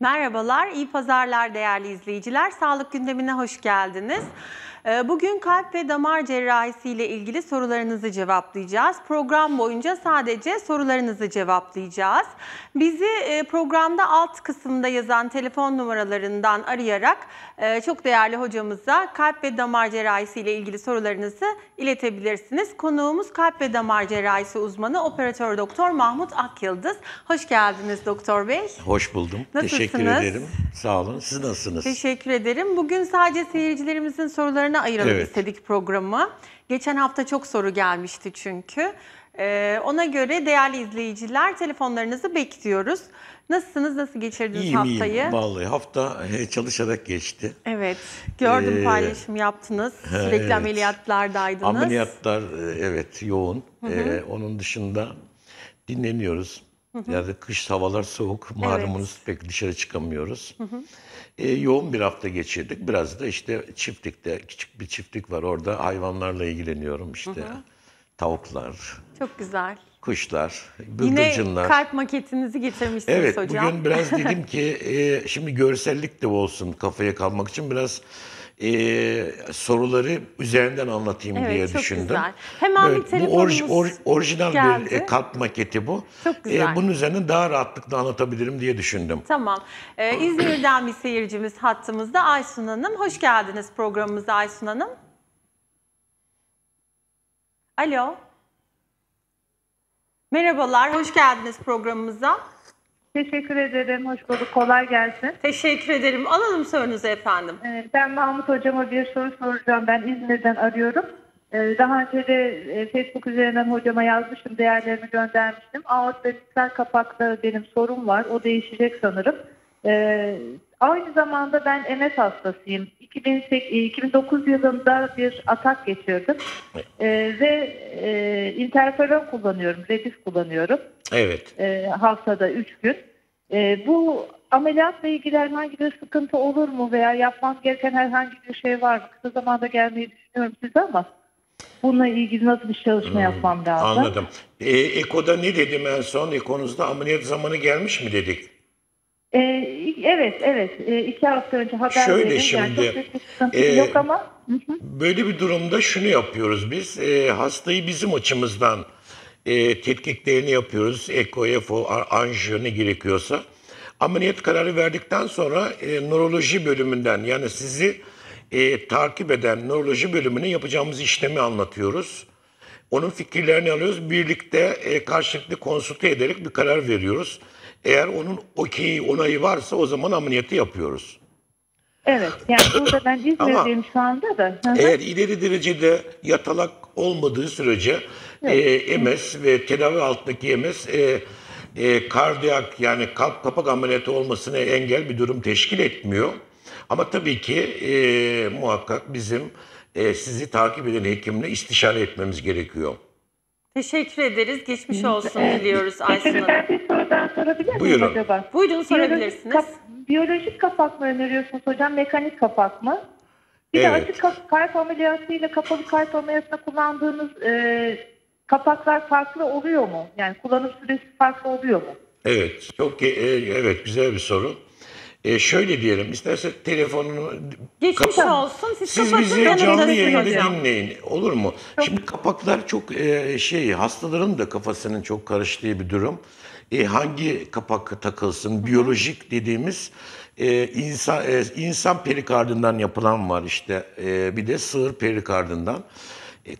Merhabalar, iyi pazarlar değerli izleyiciler. Sağlık gündemine hoş geldiniz. Bugün kalp ve damar cerrahisi ile ilgili sorularınızı cevaplayacağız. Program boyunca sadece sorularınızı cevaplayacağız. Bizi programda alt kısımda yazan telefon numaralarından arayarak çok değerli hocamıza kalp ve damar cerrahisi ile ilgili sorularınızı iletebilirsiniz. Konuğumuz kalp ve damar cerrahisi uzmanı operatör doktor Mahmut Akyıldız. Hoş geldiniz doktor bey. Hoş buldum. Nasılsınız? Teşekkür ederim. Sağ olun. Siz nasılsınız? Teşekkür ederim. Bugün sadece seyircilerimizin sorularını ayıralım istedik programı. Geçen hafta çok soru gelmişti çünkü. Ona göre değerli izleyiciler telefonlarınızı bekliyoruz. Nasılsınız? Nasıl geçirdiniz haftayı? İyiyim. Vallahi hafta çalışarak geçti. Evet. Gördüm paylaşım yaptınız. Sürekli ameliyatlardaydınız. Ameliyatlar yoğun. Onun dışında dinleniyoruz. Yani kış havalar soğuk. Malumunuz pek dışarı çıkamıyoruz. Yoğun bir hafta geçirdik. Biraz da işte çiftlikte, küçük bir çiftlik var. Orada hayvanlarla ilgileniyorum işte. Tavuklar. Çok güzel. Kuşlar, bıldırcınlar. Yine kalp maketinizi getirmişsiniz hocam. Evet, bugün biraz dedim ki şimdi görsellik de olsun kafaya kalmak için biraz soruları üzerinden anlatayım diye düşündüm. Evet, çok güzel. Hemen bir telefonumuz geldi. Bu orijinal bir kalp maketi bu. Çok güzel. Bunun üzerine daha rahatlıkla anlatabilirim diye düşündüm. Tamam. İzmir'den bir seyircimiz hattımızda. Aysun Hanım, hoş geldiniz programımıza Aysun Hanım. Alo. Merhabalar, hoş geldiniz programımıza. Teşekkür ederim, hoş bulduk, kolay gelsin. Teşekkür ederim, alalım sorunuzu efendim. Ben Mahmut hocama bir soru soracağım, ben İzmir'den arıyorum. Daha önce de Facebook üzerinden hocama yazmıştım, değerlerimi göndermiştim. Aort ve distal kapakta benim sorum var, o değişecek sanırım. Aynı zamanda ben MS hastasıyım. 2009 yılında bir atak geçirdim ve interferon kullanıyorum, Redif kullanıyorum. Evet. Haftada 3 gün. Bu ameliyatla ilgili herhangi bir sıkıntı olur mu veya yapmam gereken herhangi bir şey var mı? Kısa zamanda gelmeyi düşünüyorum size ama bununla ilgili nasıl bir çalışma yapmam lazım? Anladım. Eko'da ne dedim en son? Ekonuzda ameliyat zamanı gelmiş mi dedik? Evet. 2 hafta önce haber verdim. Şimdi yok ama. Böyle bir durumda şunu yapıyoruz biz. Hastayı bizim açımızdan tetkiklerini yapıyoruz. Eko, EFO, anjiyo ne gerekiyorsa. Ameliyat kararı verdikten sonra nöroloji bölümünden yani sizi takip eden nöroloji bölümüne yapacağımız işlemi anlatıyoruz. Onun fikirlerini alıyoruz. Birlikte karşılıklı konsülte ederek bir karar veriyoruz. Eğer onun onayı varsa o zaman ameliyatı yapıyoruz. Evet. Yani burada ben İzmir'deyim şu anda da. Eğer ileri derecede yatalak olmadığı sürece MS ve tedavi altındaki MS kardiyak yani kalp kapak ameliyatı olmasına engel bir durum teşkil etmiyor. Ama tabii ki muhakkak bizim sizi takip eden hekimle istişare etmemiz gerekiyor. Teşekkür ederiz. Geçmiş olsun diliyoruz Aysun Hanım. Bir soru daha sorabilir miyim? Buyurun. Acaba? Buyurun sorabilirsiniz. Biyolojik kapak mı öneriyorsunuz hocam? Mekanik kapak mı? Bir de açık kalp ameliyatı ile kapalı kalp ameliyatına kullandığınız kapaklar farklı oluyor mu? Yani kullanım süresi farklı oluyor mu? Evet. Çok güzel bir soru. Şöyle diyelim, isterse telefonunu olsun, siz bizi canlı yayında dinleyin, olur mu? Şimdi kapaklar çok hastaların da kafasının çok karıştığı bir durum. Hangi kapak takılsın, biyolojik dediğimiz insan perikardından yapılan var işte, bir de sığır perikardından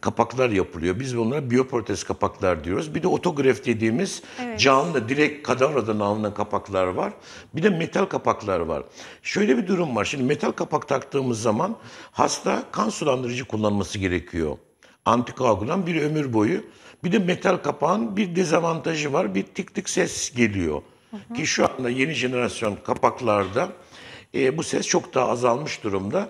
kapaklar yapılıyor. Biz bunlara biyoprotez kapaklar diyoruz. Bir de otograf dediğimiz canlı, direkt kadavradan alınan kapaklar var. Bir de metal kapaklar var. Şöyle bir durum var. Şimdi metal kapak taktığımız zaman hasta kan sulandırıcı kullanması gerekiyor. Antikoagülan bir ömür boyu. Bir de metal kapağın bir dezavantajı var. Bir tik tik ses geliyor. Ki şu anda yeni jenerasyon kapaklarda bu ses çok daha azalmış durumda.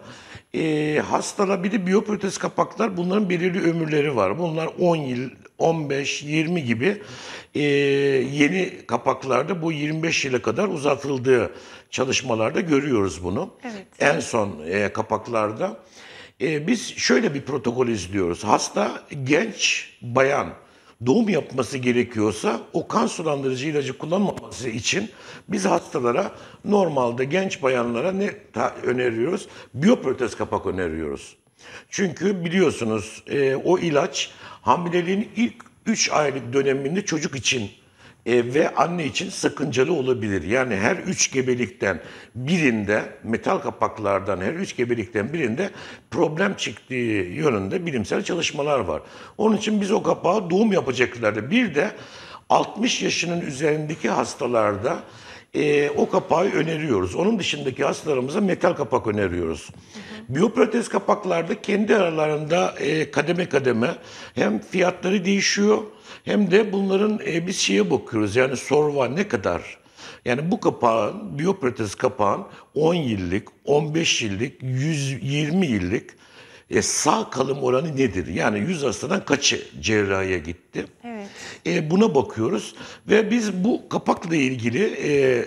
Hastalar bir de biyoprotez kapaklar bunların belirli ömürleri var. Bunlar 10 yıl, 15, 20 gibi yeni kapaklarda bu 25 yıla kadar uzatıldığı çalışmalarda görüyoruz bunu. Evet. En son kapaklarda. Biz şöyle bir protokol izliyoruz. Hasta genç bayan doğum yapması gerekiyorsa o kan sulandırıcı ilacı kullanmaması için biz hastalara, normalde genç bayanlara ne öneriyoruz? Biyoprotez kapak öneriyoruz. Çünkü biliyorsunuz o ilaç hamileliğin ilk 3 aylık döneminde çocuk için ve anne için sakıncalı olabilir. Yani her 3 gebelikten birinde, metal kapaklardan her 3 gebelikten birinde problem çıktığı yönünde bilimsel çalışmalar var. Onun için biz o kapağı doğum yapacaklarda, bir de 60 yaşının üzerindeki hastalarda o kapağı öneriyoruz. Onun dışındaki hastalarımıza metal kapak öneriyoruz. Biyoprotez kapaklarda kendi aralarında kademe kademe hem fiyatları değişiyor hem de bunların biz şeye bakıyoruz, yani sorva ne kadar? Yani bu kapağın, biyoprotez kapağın 10 yıllık, 15 yıllık, 120 yıllık sağ kalım oranı nedir? Yani 100 hastadan kaçı cerrahiye gitti? Evet. Buna bakıyoruz ve biz bu kapakla ilgili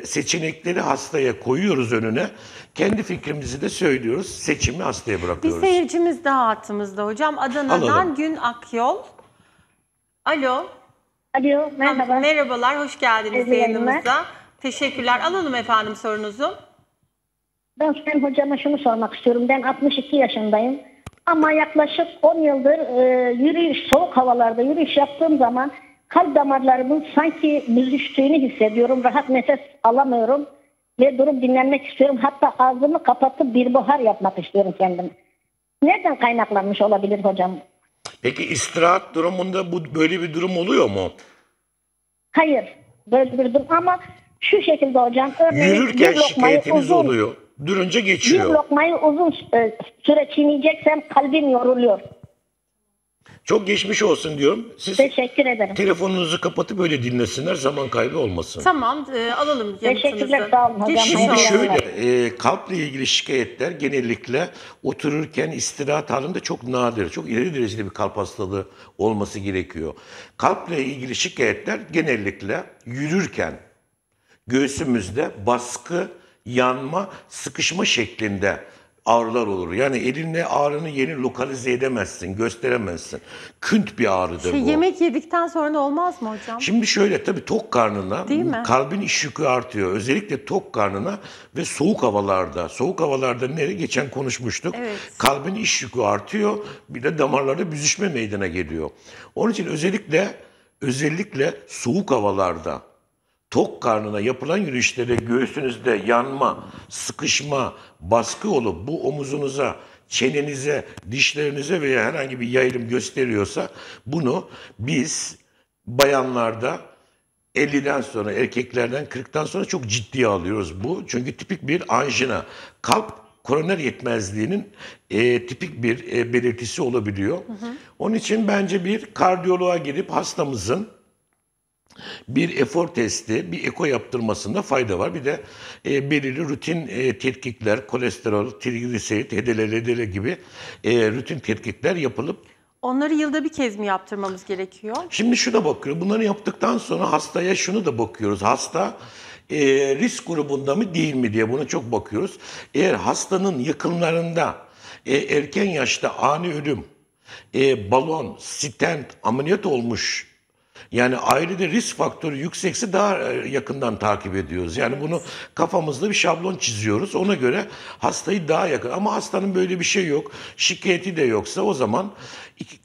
seçenekleri hastaya koyuyoruz önüne. Kendi fikrimizi de söylüyoruz. Seçimi hastaya bırakıyoruz. Bir seyircimiz daha hattımızda hocam. Adana'dan Alalım. Gün Akyol. Alo. Alo, merhaba. Merhabalar, hoş geldiniz yayınımıza. Teşekkürler. Alalım efendim sorunuzu. Ben Sayın Hocam'a şunu sormak istiyorum. Ben 62 yaşındayım. Ama yaklaşık 10 yıldır soğuk havalarda yürüyüş yaptığım zaman kalp damarlarımın sanki büzüştüğünü hissediyorum. Rahat nefes alamıyorum ve durup dinlenmek istiyorum. Hatta ağzımı kapatıp bir buhar yapmak istiyorum kendim. Nereden kaynaklanmış olabilir hocam? Peki istirahat durumunda böyle bir durum oluyor mu? Hayır, böyle bir durum ama şu şekilde hocam. Örneğin yürürken şikayetiniz oluyor. Durunca geçiyor. Bir lokmayı uzun süre çiğneyeceksem kalbim yoruluyor. Çok geçmiş olsun diyorum. Siz teşekkür ederim. Telefonunuzu kapatıp öyle dinlesinler, zaman kaybı olmasın. Tamam, alalım yanıtınızı. Teşekkürler, sağ olun hocam. Şimdi şöyle, kalple ilgili şikayetler genellikle otururken istirahat halinde çok nadir, çok ileri derecede bir kalp hastalığı olması gerekiyor. Kalple ilgili şikayetler genellikle yürürken, göğsümüzde baskı, yanma, sıkışma şeklinde ağrılar olur. Yani elinle ağrını yeni lokalize edemezsin, gösteremezsin. Künt bir ağrıdır bu. Yemek yedikten sonra olmaz mı hocam? Şimdi şöyle, tabii tok karnına kalbin iş yükü artıyor. Özellikle tok karnına ve soğuk havalarda. Soğuk havalarda geçen konuşmuştuk. Evet. Kalbin iş yükü artıyor. Bir de damarlarda büzüşme meydana geliyor. Onun için özellikle soğuk havalarda tok karnına yapılan yürüyüşlere göğsünüzde yanma, sıkışma, baskı olup bu omuzunuza, çenenize, dişlerinize veya herhangi bir yayılım gösteriyorsa bunu biz bayanlarda 50'den sonra, erkeklerden 40'tan sonra çok ciddiye alıyoruz bu. Çünkü tipik bir anjina, kalp koroner yetmezliğinin tipik bir belirtisi olabiliyor. Onun için bence bir kardiyoloğa gidip hastamızın bir efor testi, bir eko yaptırmasında fayda var. Bir de belirli rutin tetkikler, kolesterol, trigliserit, HDL gibi rutin tetkikler yapılıp... Onları yılda bir kez mi yaptırmamız gerekiyor? Şimdi şuna bakıyoruz. Bunları yaptıktan sonra hastaya şunu da bakıyoruz. Hasta risk grubunda mı değil mi diye buna çok bakıyoruz. Eğer hastanın yakınlarında erken yaşta ani ölüm, balon, stent, ameliyat olmuş... Yani ailede risk faktörü yüksekse daha yakından takip ediyoruz. Yani bunu kafamızda bir şablon çiziyoruz. Ona göre hastayı daha yakın. Ama hastanın böyle bir şey yok, şikayeti de yoksa o zaman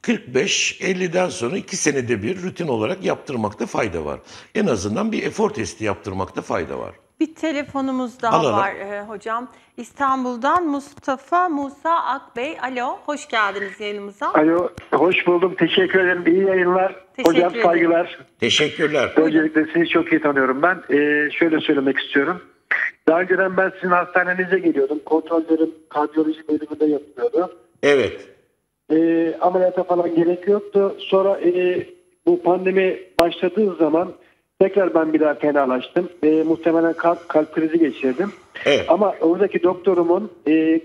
45-50'den sonra 2 senede bir rutin olarak yaptırmakta fayda var. En azından bir efor testi yaptırmakta fayda var. Bir telefonumuz daha var hocam. İstanbul'dan Mustafa Musa Akbey. Alo, hoş geldiniz yayınımıza. Alo, hoş buldum. Teşekkür ederim. İyi yayınlar. Hocam saygılar. Teşekkürler. Öncelikle sizi çok iyi tanıyorum ben. Şöyle söylemek istiyorum. Daha önceden ben sizin hastanenize geliyordum. Kontrollerim kardiyoloji bölümünde yapılıyordu. Evet. Ameliyata falan gerek yoktu. Sonra bu pandemi başladığı zaman tekrar ben bir daha fenalaştım. Muhtemelen kalp krizi geçirdim. Evet. Ama oradaki doktorumun,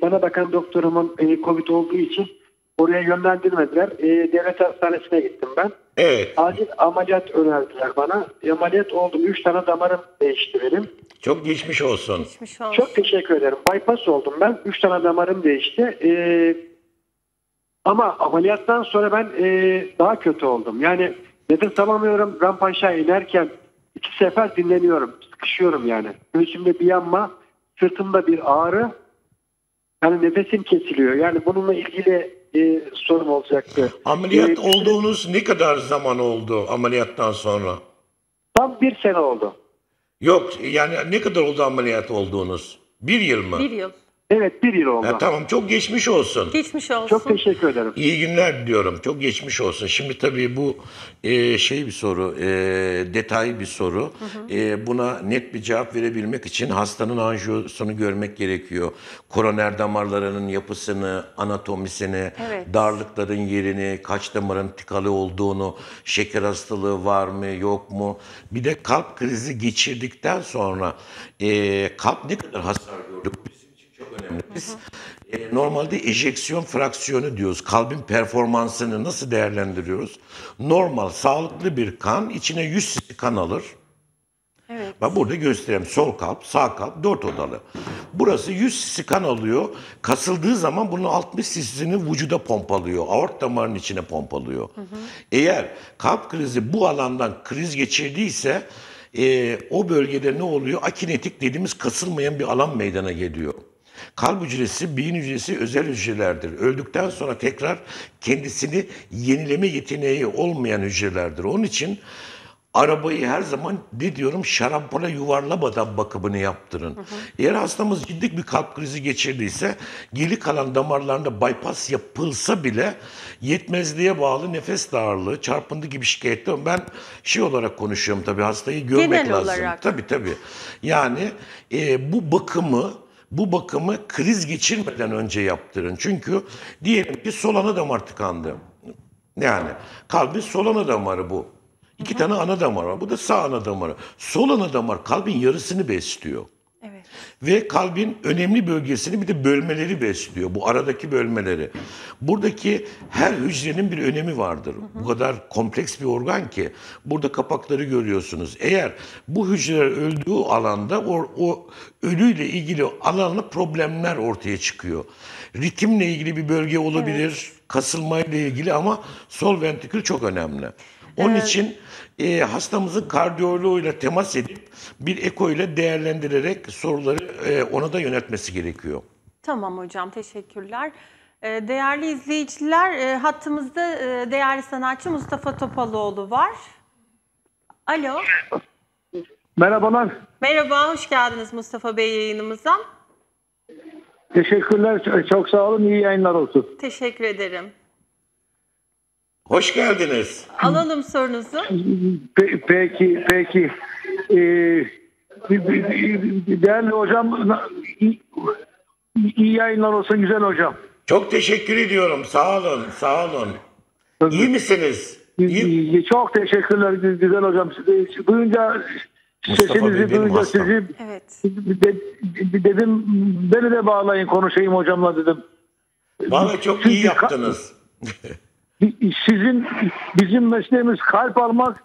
bana bakan doktorumun COVID olduğu için oraya yönlendirmediler. Devlet hastanesine gittim ben. Evet. Acil ameliyat önerdiler bana. Ameliyat oldum. 3 tane damarım değişti benim. Çok geçmiş olsun. Geçmiş olsun. Çok teşekkür ederim. Bypass oldum ben. 3 tane damarım değişti. Ama ameliyattan sonra ben daha kötü oldum. Yani Nefes alamıyorum. Rampa aşağı inerken 2 sefer dinleniyorum. Sıkışıyorum yani. Göğsümde bir yanma, sırtımda bir ağrı. Yani nefesim kesiliyor. Yani bununla ilgili sorun olacaktı. Ameliyat olduğunuz ne kadar zaman oldu ameliyattan sonra? Tam 1 sene oldu. Yok yani ne kadar oldu ameliyat olduğunuz? 1 yıl mı? 1 yıl. Evet 1 yıl oldu. Ha, tamam, çok geçmiş olsun. Geçmiş olsun. Çok teşekkür ederim. İyi günler diyorum. Çok geçmiş olsun. Şimdi tabii bu bir soru, detaylı bir soru. Hı hı. Buna net bir cevap verebilmek için hastanın anjiyosunu görmek gerekiyor. Koroner damarlarının yapısını, anatomisini, evet, darlıkların yerini, kaç damarın tıkalı olduğunu, şeker hastalığı var mı yok mu? Bir de kalp krizi geçirdikten sonra kalp ne kadar hasar gördü? Önemli. Biz normalde ejeksiyon fraksiyonu diyoruz. Kalbin performansını nasıl değerlendiriyoruz? Normal, sağlıklı bir kan içine 100 cc kan alır. Evet. Ben burada göstereyim. Sol kalp, sağ kalp, 4 odalı. Burası 100 cc kan alıyor. Kasıldığı zaman bunun 60 cc'sini vücuda pompalıyor. Aort damarının içine pompalıyor. Hı hı. Eğer kalp krizi bu alandan kriz geçirdiyse o bölgede ne oluyor? Akinetik dediğimiz kasılmayan bir alan meydana geliyor. Kalp hücresi, beyin hücresi özel hücrelerdir. Öldükten sonra tekrar kendisini yenileme yeteneği olmayan hücrelerdir. Onun için arabayı her zaman ne diyorum, şarampole yuvarlamadan bakımını yaptırın. Hı hı. Eğer hastamız ciddi bir kalp krizi geçirdiyse geri kalan damarlarında bypass yapılsa bile yetmezliğe bağlı nefes darlığı, çarpıntı gibi şikayetler. Ben olarak konuşuyorum tabii, hastayı görmek genel lazım. Olarak. Tabii tabii. Yani bu bakımı kriz geçirmeden önce yaptırın. Çünkü diyelim ki sol ana damar tıkandı. Yani kalbin sol ana damarı bu. 2 tane ana damar var. Bu da sağ ana damarı. Sol ana damar kalbin yarısını besliyor. Evet. Ve kalbin önemli bölgesini bir de bölmeleri besliyor. Bu aradaki bölmeleri. Buradaki her hücrenin bir önemi vardır. Bu kadar kompleks bir organ ki. Burada kapakları görüyorsunuz. Eğer bu hücreler öldüğü alanda o ölüyle ilgili alanla problemler ortaya çıkıyor. Ritimle ilgili bir bölge olabilir. Evet. Kasılmayla ilgili, ama sol ventrikül çok önemli. Onun için hastamızın kardiyoloğuyla temas edip bir eko ile değerlendirerek soruları ona da yöneltmesi gerekiyor. Tamam hocam, teşekkürler. Değerli izleyiciler, hattımızda değerli sanatçı Mustafa Topaloğlu var. Alo. Merhabalar. Merhaba, hoş geldiniz Mustafa Bey yayınımıza. Teşekkürler, çok sağ olun, iyi yayınlar olsun. Teşekkür ederim. Hoş geldiniz. Alalım sorunuzu. Peki. Değerli hocam, iyi yayınlar olsun güzel hocam. Çok teşekkür ediyorum. Sağ olun. İyi misiniz? İyi. Çok teşekkürler güzel hocam. Duyunca sesinizi duyunca sizi, evet, dedim beni de bağlayın konuşayım hocamla dedim. Vallahi çok iyi yaptınız. Bizim mesleğimiz kalp almak,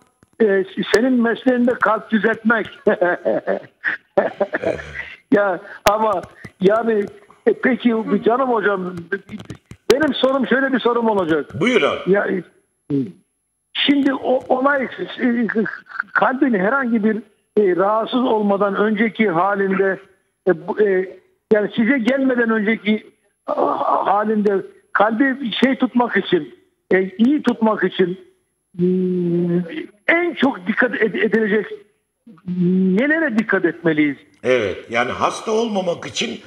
senin mesleğinde kalp düzeltmek. Ya ama yani peki canım hocam, benim sorum şöyle bir sorum olacak. Buyurun. Ya, şimdi olay kalbin herhangi bir rahatsız olmadan önceki halinde yani size gelmeden önceki halinde kalbi tutmak için, iyi tutmak için en çok dikkat edilecek nelere dikkat etmeliyiz? Evet, yani hasta olmamak için,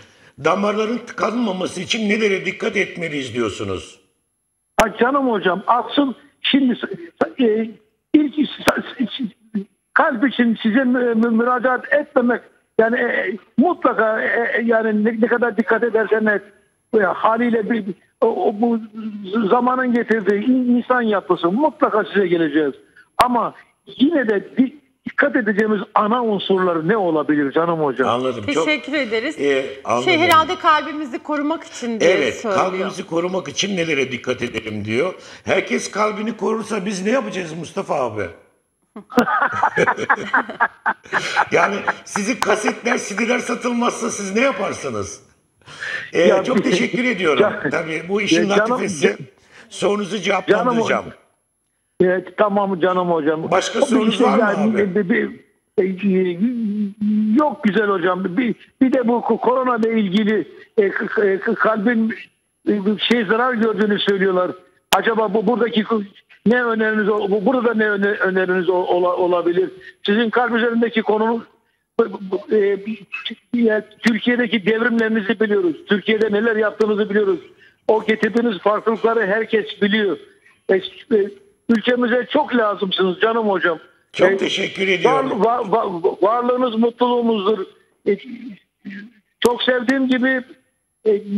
damarların tıkanmaması için nelere dikkat etmeliyiz diyorsunuz? Ha canım hocam, asıl şimdi ilk kalp için size müracaat etmemek, yani mutlaka yani ne kadar dikkat edersen et, haliyle bir bu zamanın getirdiği insan yapısı mutlaka size geleceğiz. Ama yine de dikkat edeceğimiz ana unsurları ne olabilir canım hocam? Anladım. Teşekkür ederiz. Herhalde kalbimizi korumak için diye söylüyor. Evet, kalbimizi korumak için nelere dikkat edelim diyor. Herkes kalbini korursa biz ne yapacağız Mustafa abi? Yani sizi kasetler, CD'ler satılmazsa siz ne yaparsınız? Çok teşekkür ediyorum. Tabii bu işin latifesi. Sorunuzu cevaplandıracağım. Evet, tamam canım hocam. Başka sorunuz var mı abi? Yok güzel hocam. Bir de bu korona ile ilgili kalbin zarar gördüğünü söylüyorlar. Acaba buradaki ne öneriniz, burada ne öneriniz olabilir? Sizin kalp üzerindeki konunuz, Türkiye'deki devrimlerinizi biliyoruz. Türkiye'de neler yaptığınızı biliyoruz. O getirdiğiniz farklılıkları herkes biliyor. Ülkemize çok lazımsınız canım hocam. Çok teşekkür ediyorum. Varlığınız mutluluğumuzdur. Çok sevdiğim gibi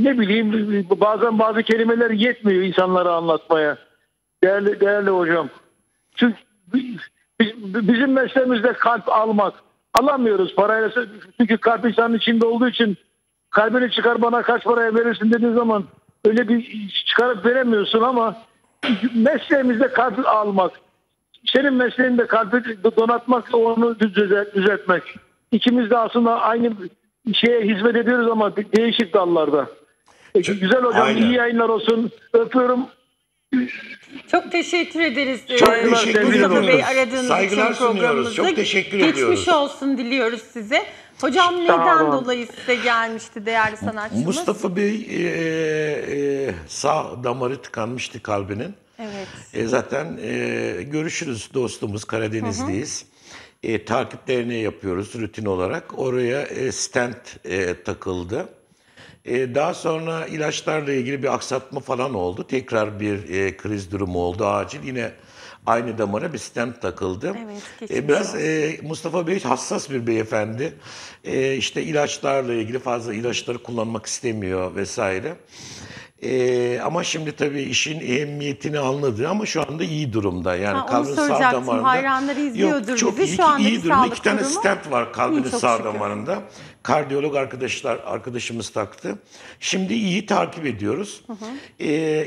ne bileyim, bazen bazı kelimeler yetmiyor insanlara anlatmaya. Değerli hocam. Çünkü bizim mesleğimizde kalp almak. Alamıyoruz parayla. Çünkü kalp insanın içinde olduğu için, kalbini çıkar bana kaç paraya verirsin dediği zaman öyle bir çıkarıp veremiyorsun, ama mesleğimizde kalp almak. Senin mesleğinde kalbi donatmak, onu düzeltmek. İkimiz de aslında aynı şeye hizmet ediyoruz ama değişik dallarda. Güzel hocam. Aynen. İyi yayınlar olsun. Öpüyorum. Çok teşekkür ederiz. Çok teşekkür ediyoruz. Saygılar sunuyoruz. Çok teşekkür ediyoruz. Geçmiş olsun diliyoruz size. Hocam neden dolayı size gelmişti değerli sanatçımız? Mustafa Bey sağ damarı tıkanmıştı kalbinin. Evet. Zaten görüşürüz dostumuz, Karadenizliyiz. Takiplerini yapıyoruz rutin olarak. Oraya stent takıldı. Daha sonra ilaçlarla ilgili bir aksatma falan oldu. Tekrar bir kriz durumu oldu acil. Yine aynı damara bir stent takıldı. Evet, biraz Mustafa Bey hassas bir beyefendi. İşte ilaçlarla ilgili fazla ilaçları kullanmak istemiyor vesaire. Ama şimdi tabii işin ehemmiyetini anladı, ama şu anda iyi durumda. Yani kalbin sağ damarında. Hayranları izliyordur. Yok, çok iyi, şu anda iyi durumda. İki tane stent var kalbinin sağ damarında. Kardiyolog arkadaşımız taktı. Şimdi iyi takip ediyoruz.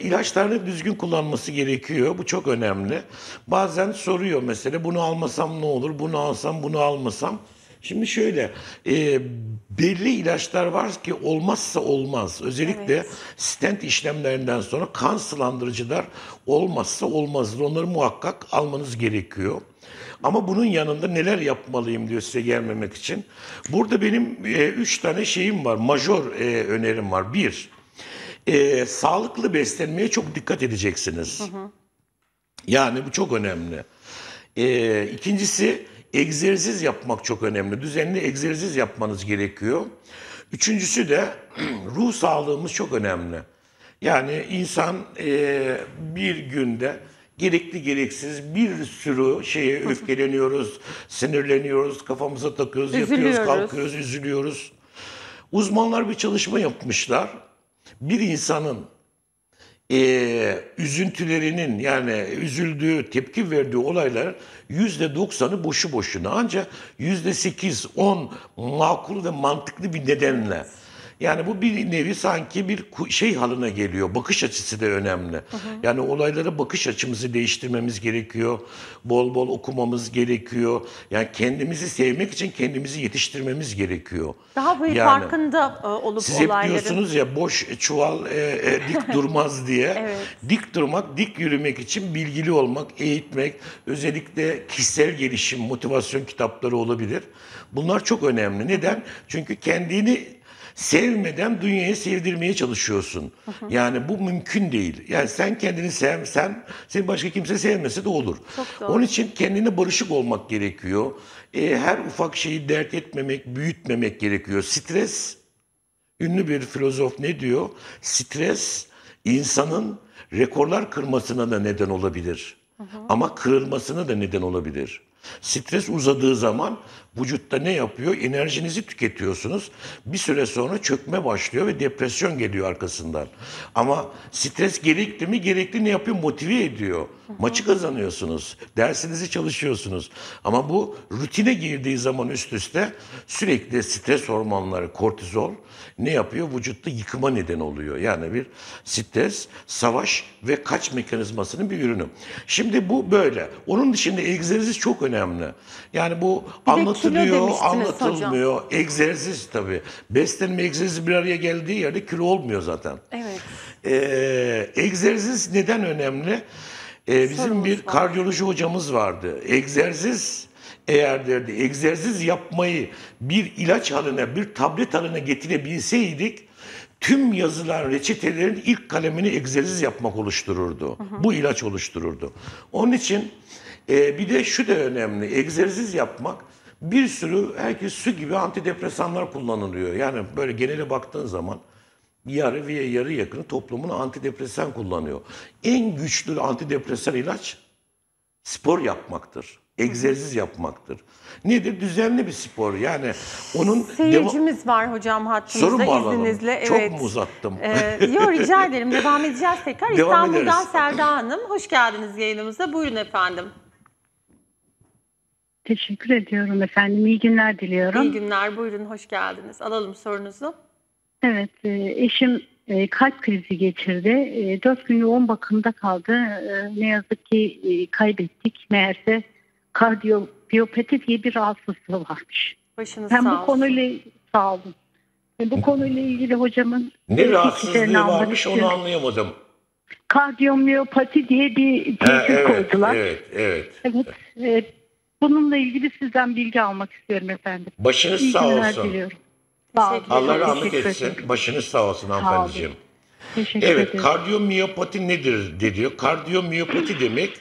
İlaçlarını düzgün kullanması gerekiyor. Bu çok önemli. Bazen soruyor mesela, bunu almasam ne olur? Bunu alsam, bunu almasam. Şimdi şöyle, belli ilaçlar var ki olmazsa olmaz. Özellikle stent işlemlerinden sonra kan sulandırıcılar olmazsa olmazdır. Onları muhakkak almanız gerekiyor. Ama bunun yanında neler yapmalıyım diyor size gelmemek için. Burada benim 3 tane şeyim var, majör önerim var. Bir, sağlıklı beslenmeye çok dikkat edeceksiniz. Yani bu çok önemli. İkincisi, egzersiz yapmak çok önemli. Düzenli egzersiz yapmanız gerekiyor. Üçüncüsü de ruh sağlığımız çok önemli. Yani insan bir günde gerekli gereksiz bir sürü şeye öfkeleniyoruz, sinirleniyoruz, kafamıza takıyoruz, yapıyoruz, kalkıyoruz, üzülüyoruz. Uzmanlar bir çalışma yapmışlar. Bir insanın üzüntülerinin, yani üzüldüğü, tepki verdiği olaylar %90'ı boşu boşuna. Ancak %8-10 makul ve mantıklı bir nedenle. Yani bu bir nevi sanki bir şey haline geliyor. Bakış açısı da önemli. Yani olaylara bakış açımızı değiştirmemiz gerekiyor. Bol bol okumamız gerekiyor. Yani kendimizi sevmek için kendimizi yetiştirmemiz gerekiyor. Daha böyle farkında olup siz olayların. Siz hep diyorsunuz ya, boş çuval dik durmaz diye. Dik durmak, dik yürümek için bilgili olmak, eğitmek, özellikle kişisel gelişim, motivasyon kitapları olabilir. Bunlar çok önemli. Neden? Çünkü kendini sevmeden dünyayı sevdirmeye çalışıyorsun. Yani bu mümkün değil. Yani sen kendini sevsen, seni başka kimse sevmese de olur. Onun için kendine barışık olmak gerekiyor. Her ufak şeyi dert etmemek, büyütmemek gerekiyor. Stres, ünlü bir filozof ne diyor? Stres, insanın rekorlar kırmasına da neden olabilir. Ama kırılmasına da neden olabilir. Stres uzadığı zaman vücutta ne yapıyor? Enerjinizi tüketiyorsunuz. Bir süre sonra çökme başlıyor ve depresyon geliyor arkasından. Ama stres gerekli mi? Gerekli, ne yapıyor? Motive ediyor. Maçı kazanıyorsunuz. Dersinizi çalışıyorsunuz. Ama bu rutine girdiği zaman üst üste sürekli stres hormonları, kortizol ne yapıyor? Vücutta yıkıma neden oluyor. Yani bir stres, savaş ve kaç mekanizmasının bir ürünü. Şimdi bu böyle. Onun dışında egzersiz çok önemli. Yani bu anlatılıyor, anlatılmıyor. Hocam. Egzersiz tabii. Beslenme, egzersiz bir araya geldiği yerde kilo olmuyor zaten. Egzersiz neden önemli? Bizim bir kardiyoloji hocamız vardı. Egzersiz eğer derdi, egzersiz yapmayı bir ilaç haline, bir tablet haline getirebilseydik, tüm yazılan reçetelerin ilk kalemini egzersiz yapmak oluştururdu. Bu ilaç oluştururdu. Onun için bir de şu da önemli, egzersiz yapmak, bir sürü herkes su gibi antidepresanlar kullanılıyor. Yani böyle genele baktığın zaman yarı veya yarı yakını toplumun antidepresan kullanıyor. En güçlü antidepresan ilaç spor yapmaktır. Egzersiz yapmaktır. Nedir? Düzenli bir spor. Yani onun... Seyircimiz var hocam hattımızda, izninizle. Evet. Çok mu uzattım? Yok, rica ederim. Devam edeceğiz tekrar. İstanbul'dan Selda Hanım. Hoş geldiniz yayınımıza. Buyurun efendim. Teşekkür ediyorum efendim. İyi günler diliyorum. İyi günler. Buyurun. Hoş geldiniz. Alalım sorunuzu. Evet. Eşim kalp krizi geçirdi. 4 gün yoğun bakımda kaldı. Ne yazık ki kaybettik. Meğerse kardiyopati diye bir rahatsızlığı varmış. Başınız sağ olsun. Ben bu konuyla sağ olun. Bu konuyla ilgili hocamın ne rahatsızlığı varmış onu anlayamadım. Kardiyomiyopati diye bir teşhis koydular. Evet. Bununla ilgili sizden bilgi almak istiyorum efendim. Başınız sağ olsun. Diliyorum. Allah rahmet etsin. Başınız sağ olsun hanımefendiciğim. Evet, kardiyomiyopati nedir diyor. Kardiyomiyopati demek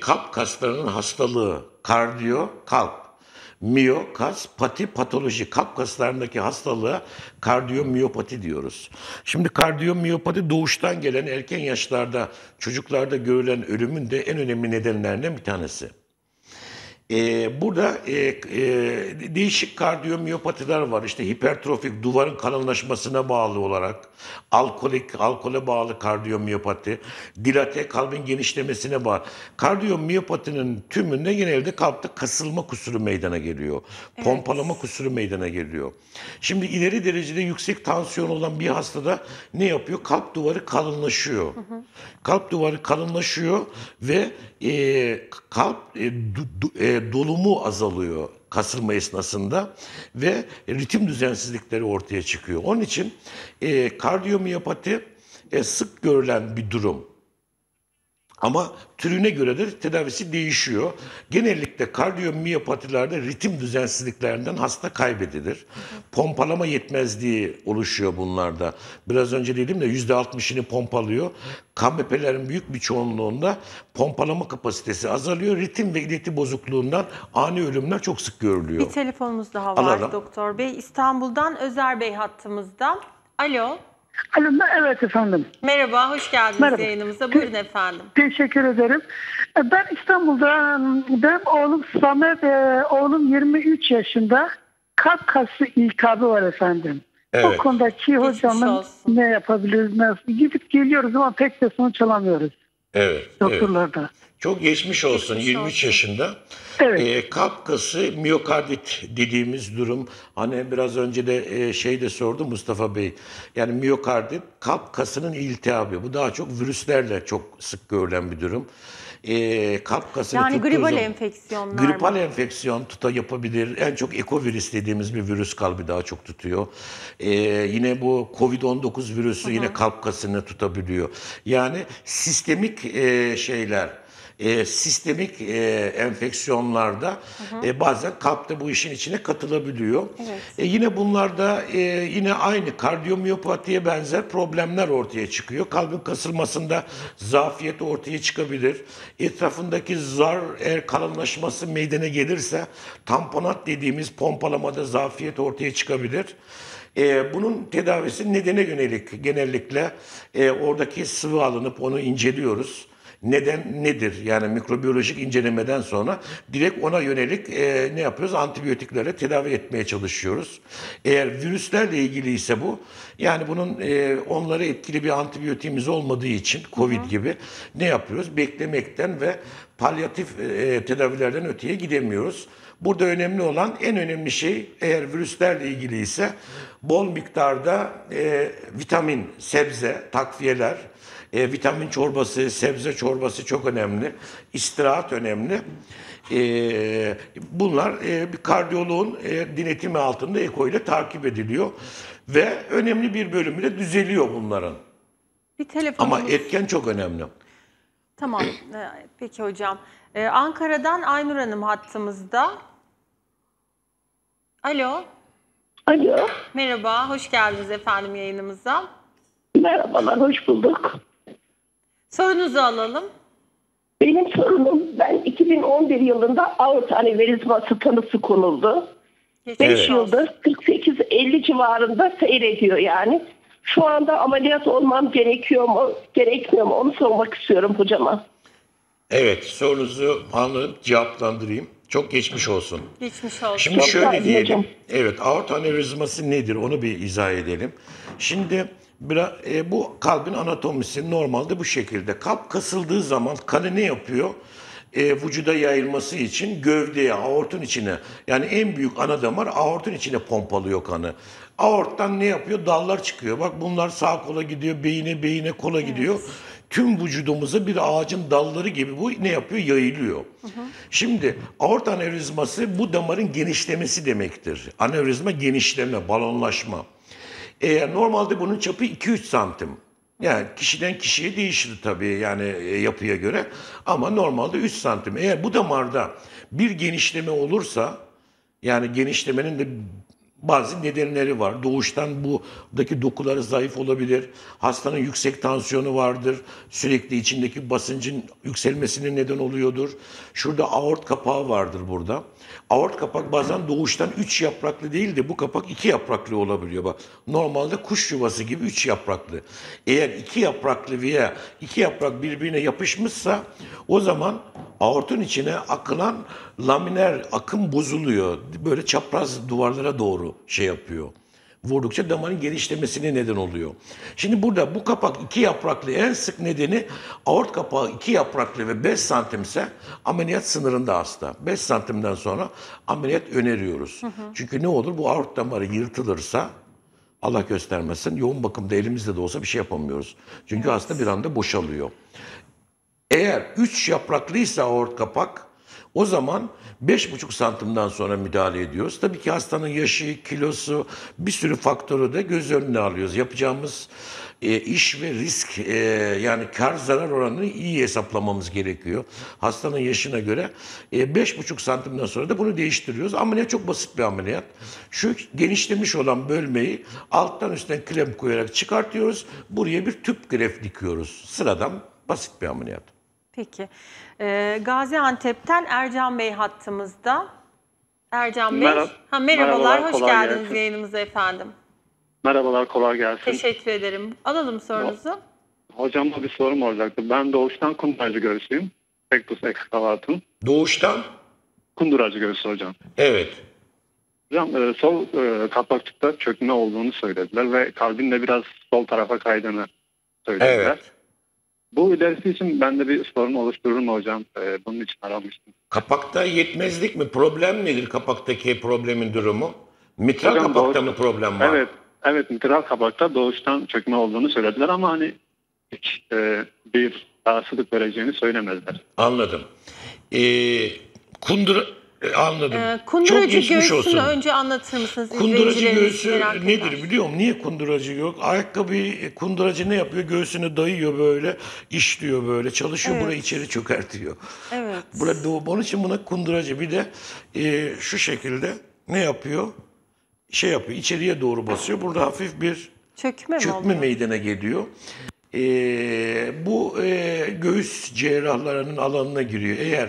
kalp kaslarının hastalığı. Kardiyo, kalp. Miyo, kas, pati, patoloji. Kalp kaslarındaki hastalığa kardiyomiyopati diyoruz. Şimdi kardiyomiyopati doğuştan gelen erken yaşlarda çocuklarda görülen ölümün de en önemli nedenlerinden bir tanesi. Burada değişik kardiyomiyopatiler var. İşte hipertrofik duvarın kalınlaşmasına bağlı olarak, alkole bağlı kardiyomiyopati, dilate kalbin genişlemesine bağlı. Kardiyomiyopatinin tümünde genelde kalpte kasılma kusuru meydana geliyor. Evet. Pompalama kusuru meydana geliyor. Şimdi ileri derecede yüksek tansiyon olan bir hastada ne yapıyor? Kalp duvarı kalınlaşıyor. Kalp duvarı kalınlaşıyor ve kalp dolumu azalıyor kasılma esnasında ve ritim düzensizlikleri ortaya çıkıyor. Onun için kardiyomiyopati sık görülen bir durum. Ama türüne göre de tedavisi değişiyor. Genellikle kardiyomiyopatilerde ritim düzensizliklerinden hasta kaybedilir. Pompalama yetmezliği oluşuyor bunlarda. Biraz önce dedim de %60'ını pompalıyor. KMP'lerin büyük bir çoğunluğunda pompalama kapasitesi azalıyor. Ritim ve ileti bozukluğundan ani ölümler çok sık görülüyor. Bir telefonumuz daha var doktor bey. İstanbul'dan Özer Bey hattımızda. Alo. Alo, evet efendim. Merhaba, hoş geldiniz yayınımıza. Buyurun efendim. Teşekkür ederim. Ben İstanbul'da, benim oğlum Samet, oğlum 23 yaşında. Kalp kası iltihabı var efendim. Evet. O konudaki hocamın ne yapabiliriz, nasıl? Gidip geliyoruz ama pek de sonuç alamıyoruz. Evet. Doktorlarda. Evet. Çok geçmiş olsun, 23 yaşında. Evet. Kalp kası, miyokardit dediğimiz durum. Hani biraz önce de şey de sordu Mustafa Bey. Yani miyokardit, kalp kasının iltihabı. Bu daha çok virüslerle çok sık görülen bir durum. Kalp kasını yani gripal enfeksiyonlar. Gripal enfeksiyon yapabilir. En çok ekovirüs dediğimiz bir virüs kalbi daha çok tutuyor. Yine bu COVID-19 virüsü yine kalp kasını tutabiliyor. Yani sistemik şeyler. Sistemik enfeksiyonlarda bazen kalp de bu işin içine katılabiliyor. Evet. Yine bunlarda yine aynı kardiyomiyopatiye benzer problemler ortaya çıkıyor. Kalbin kasılmasında zafiyet ortaya çıkabilir. Etrafındaki zar eğer kalınlaşması meydana gelirse tamponat dediğimiz pompalamada zafiyet ortaya çıkabilir. Bunun tedavisi nedene yönelik genellikle oradaki sıvı alınıp onu inceliyoruz. Neden nedir? Yani mikrobiyolojik incelemeden sonra direkt ona yönelik ne yapıyoruz? Antibiyotiklerle tedavi etmeye çalışıyoruz. Eğer virüslerle ilgili ise bu, yani bunun onlara etkili bir antibiyotiğimiz olmadığı için COVID gibi ne yapıyoruz? Beklemekten ve palyatif tedavilerden öteye gidemiyoruz. Burada önemli olan en önemli şey eğer virüslerle ilgili ise bol miktarda vitamin, sebze, takviyeler, vitamin çorbası, sebze çorbası çok önemli. İstirahat önemli. Bunlar bir kardiyoloğun denetimi altında ekoyla takip ediliyor. Ve önemli bir bölümü de düzeliyor bunların. Ama etken çok önemli. Tamam. Peki hocam. Ankara'dan Aynur Hanım hattımızda. Alo. Alo. Merhaba, hoş geldiniz efendim yayınımıza. Merhabalar, hoş bulduk. Sorunuzu alalım. Benim sorunum, ben 2011 yılında aort anevrizması tanısı konuldu. 5 yıldır 48-50 civarında seyrediyor yani. Şu anda ameliyat olmam gerekiyor mu, gerekmiyor mu, onu sormak istiyorum hocama. Evet, sorunuzu anlayıp cevaplandırayım. Çok geçmiş olsun. Geçmiş olsun. Şimdi şöyle diyelim. Evet, aort anevrizması nedir? Onu bir izah edelim. Şimdi bu kalbin anatomisi normalde bu şekilde. Kalp kasıldığı zaman kanı ne yapıyor? Vücuda yayılması için gövdeye, aortun içine, yani en büyük ana damar aortun içine pompalıyor kanı. Aorttan ne yapıyor? Dallar çıkıyor. Bak bunlar sağ kola gidiyor, beyine, beyine kola gidiyor. Evet. Tüm vücudumuza bir ağacın dalları gibi bu ne yapıyor? Yayılıyor. Hı hı. Şimdi aort anevrizması bu damarın genişlemesi demektir. Anevrizma genişleme, balonlaşma. Normalde bunun çapı 2-3 santim. Yani kişiden kişiye değişir tabii yani yapıya göre. Ama normalde 3 santim. Eğer bu damarda bir genişleme olursa, yani genişlemenin de bazı nedenleri var. Doğuştan buradaki dokuları zayıf olabilir. Hastanın yüksek tansiyonu vardır. Sürekli içindeki basıncın yükselmesine neden oluyordur. Şurada aort kapağı vardır burada. Aort kapak bazen doğuştan 3 yapraklı değil de bu kapak 2 yapraklı olabiliyor. Bak normalde kuş yuvası gibi 3 yapraklı. Eğer 2 yapraklı veya 2 yaprak birbirine yapışmışsa o zaman aortun içine akılan laminer akım bozuluyor. Böyle çapraz duvarlara doğru şey yapıyor. Vurdukça damarın genişlemesine neden oluyor. Şimdi burada bu kapak 2 yapraklı en sık nedeni aort kapağı 2 yapraklı ve 5 santimse ameliyat sınırında hasta. 5 santimden sonra ameliyat öneriyoruz. Hı hı. Çünkü ne olur bu aort damarı yırtılırsa Allah göstermesin yoğun bakımda elimizde de olsa bir şey yapamıyoruz. Çünkü evet, hasta bir anda boşalıyor. Eğer 3 yapraklıysa aort kapak o zaman 5,5 santimden sonra müdahale ediyoruz. Tabii ki hastanın yaşı, kilosu, bir sürü faktörü de göz önüne alıyoruz. Yapacağımız iş ve risk yani kar zarar oranını iyi hesaplamamız gerekiyor. Hastanın yaşına göre 5,5 santimden sonra da bunu değiştiriyoruz. Ameliyat çok basit bir ameliyat. Şu genişlemiş olan bölmeyi alttan üstten klem koyarak çıkartıyoruz. Buraya bir tüp greft dikiyoruz. Sıradan basit bir ameliyat. Peki. Gaziantep'ten Ercan Bey hattımızda. Ercan Bey. Merhabalar, hoş geldiniz yayınımıza efendim. Merhabalar, kolay gelsin. Teşekkür ederim. Alalım sorunuzu. Hocamla bir sorum olacaktı. Ben doğuştan kunduracı göğsüyüm. Pectus excavatum. Doğuştan? Kunduracı göğsü hocam. Evet. Hocam sol kapakçıkta çökme olduğunu söylediler ve kalbin de biraz sol tarafa kaydığını söylediler. Evet. Bu ilerisi için bende bir sorun oluşturur mu hocam? Bunun için aramıştım. Kapakta yetmezlik mi? Problem nedir kapaktaki problemin durumu? Mitral hocam, kapakta mı problem var? Evet, mitral kapakta doğuştan çökme olduğunu söylediler ama hani hiç bir rahatsızlık vereceğini söylemezler. Anladım. Anladım. Kunduracı göğsünü önce anlatır mısınız? Kunduracı göğsü nedir biliyor musun? Niye kunduracı yok? Ayakkabıyı kunduracı ne yapıyor? Göğsünü dayıyor böyle, işliyor böyle, çalışıyor, burayı içeri çökertiyor. Evet. Onun için buna kunduracı. Bir de şu şekilde ne yapıyor? Şey yapıyor, içeriye doğru basıyor. Burada hafif bir çökme meydana geliyor. Göğüs cerrahlarının alanına giriyor. Eğer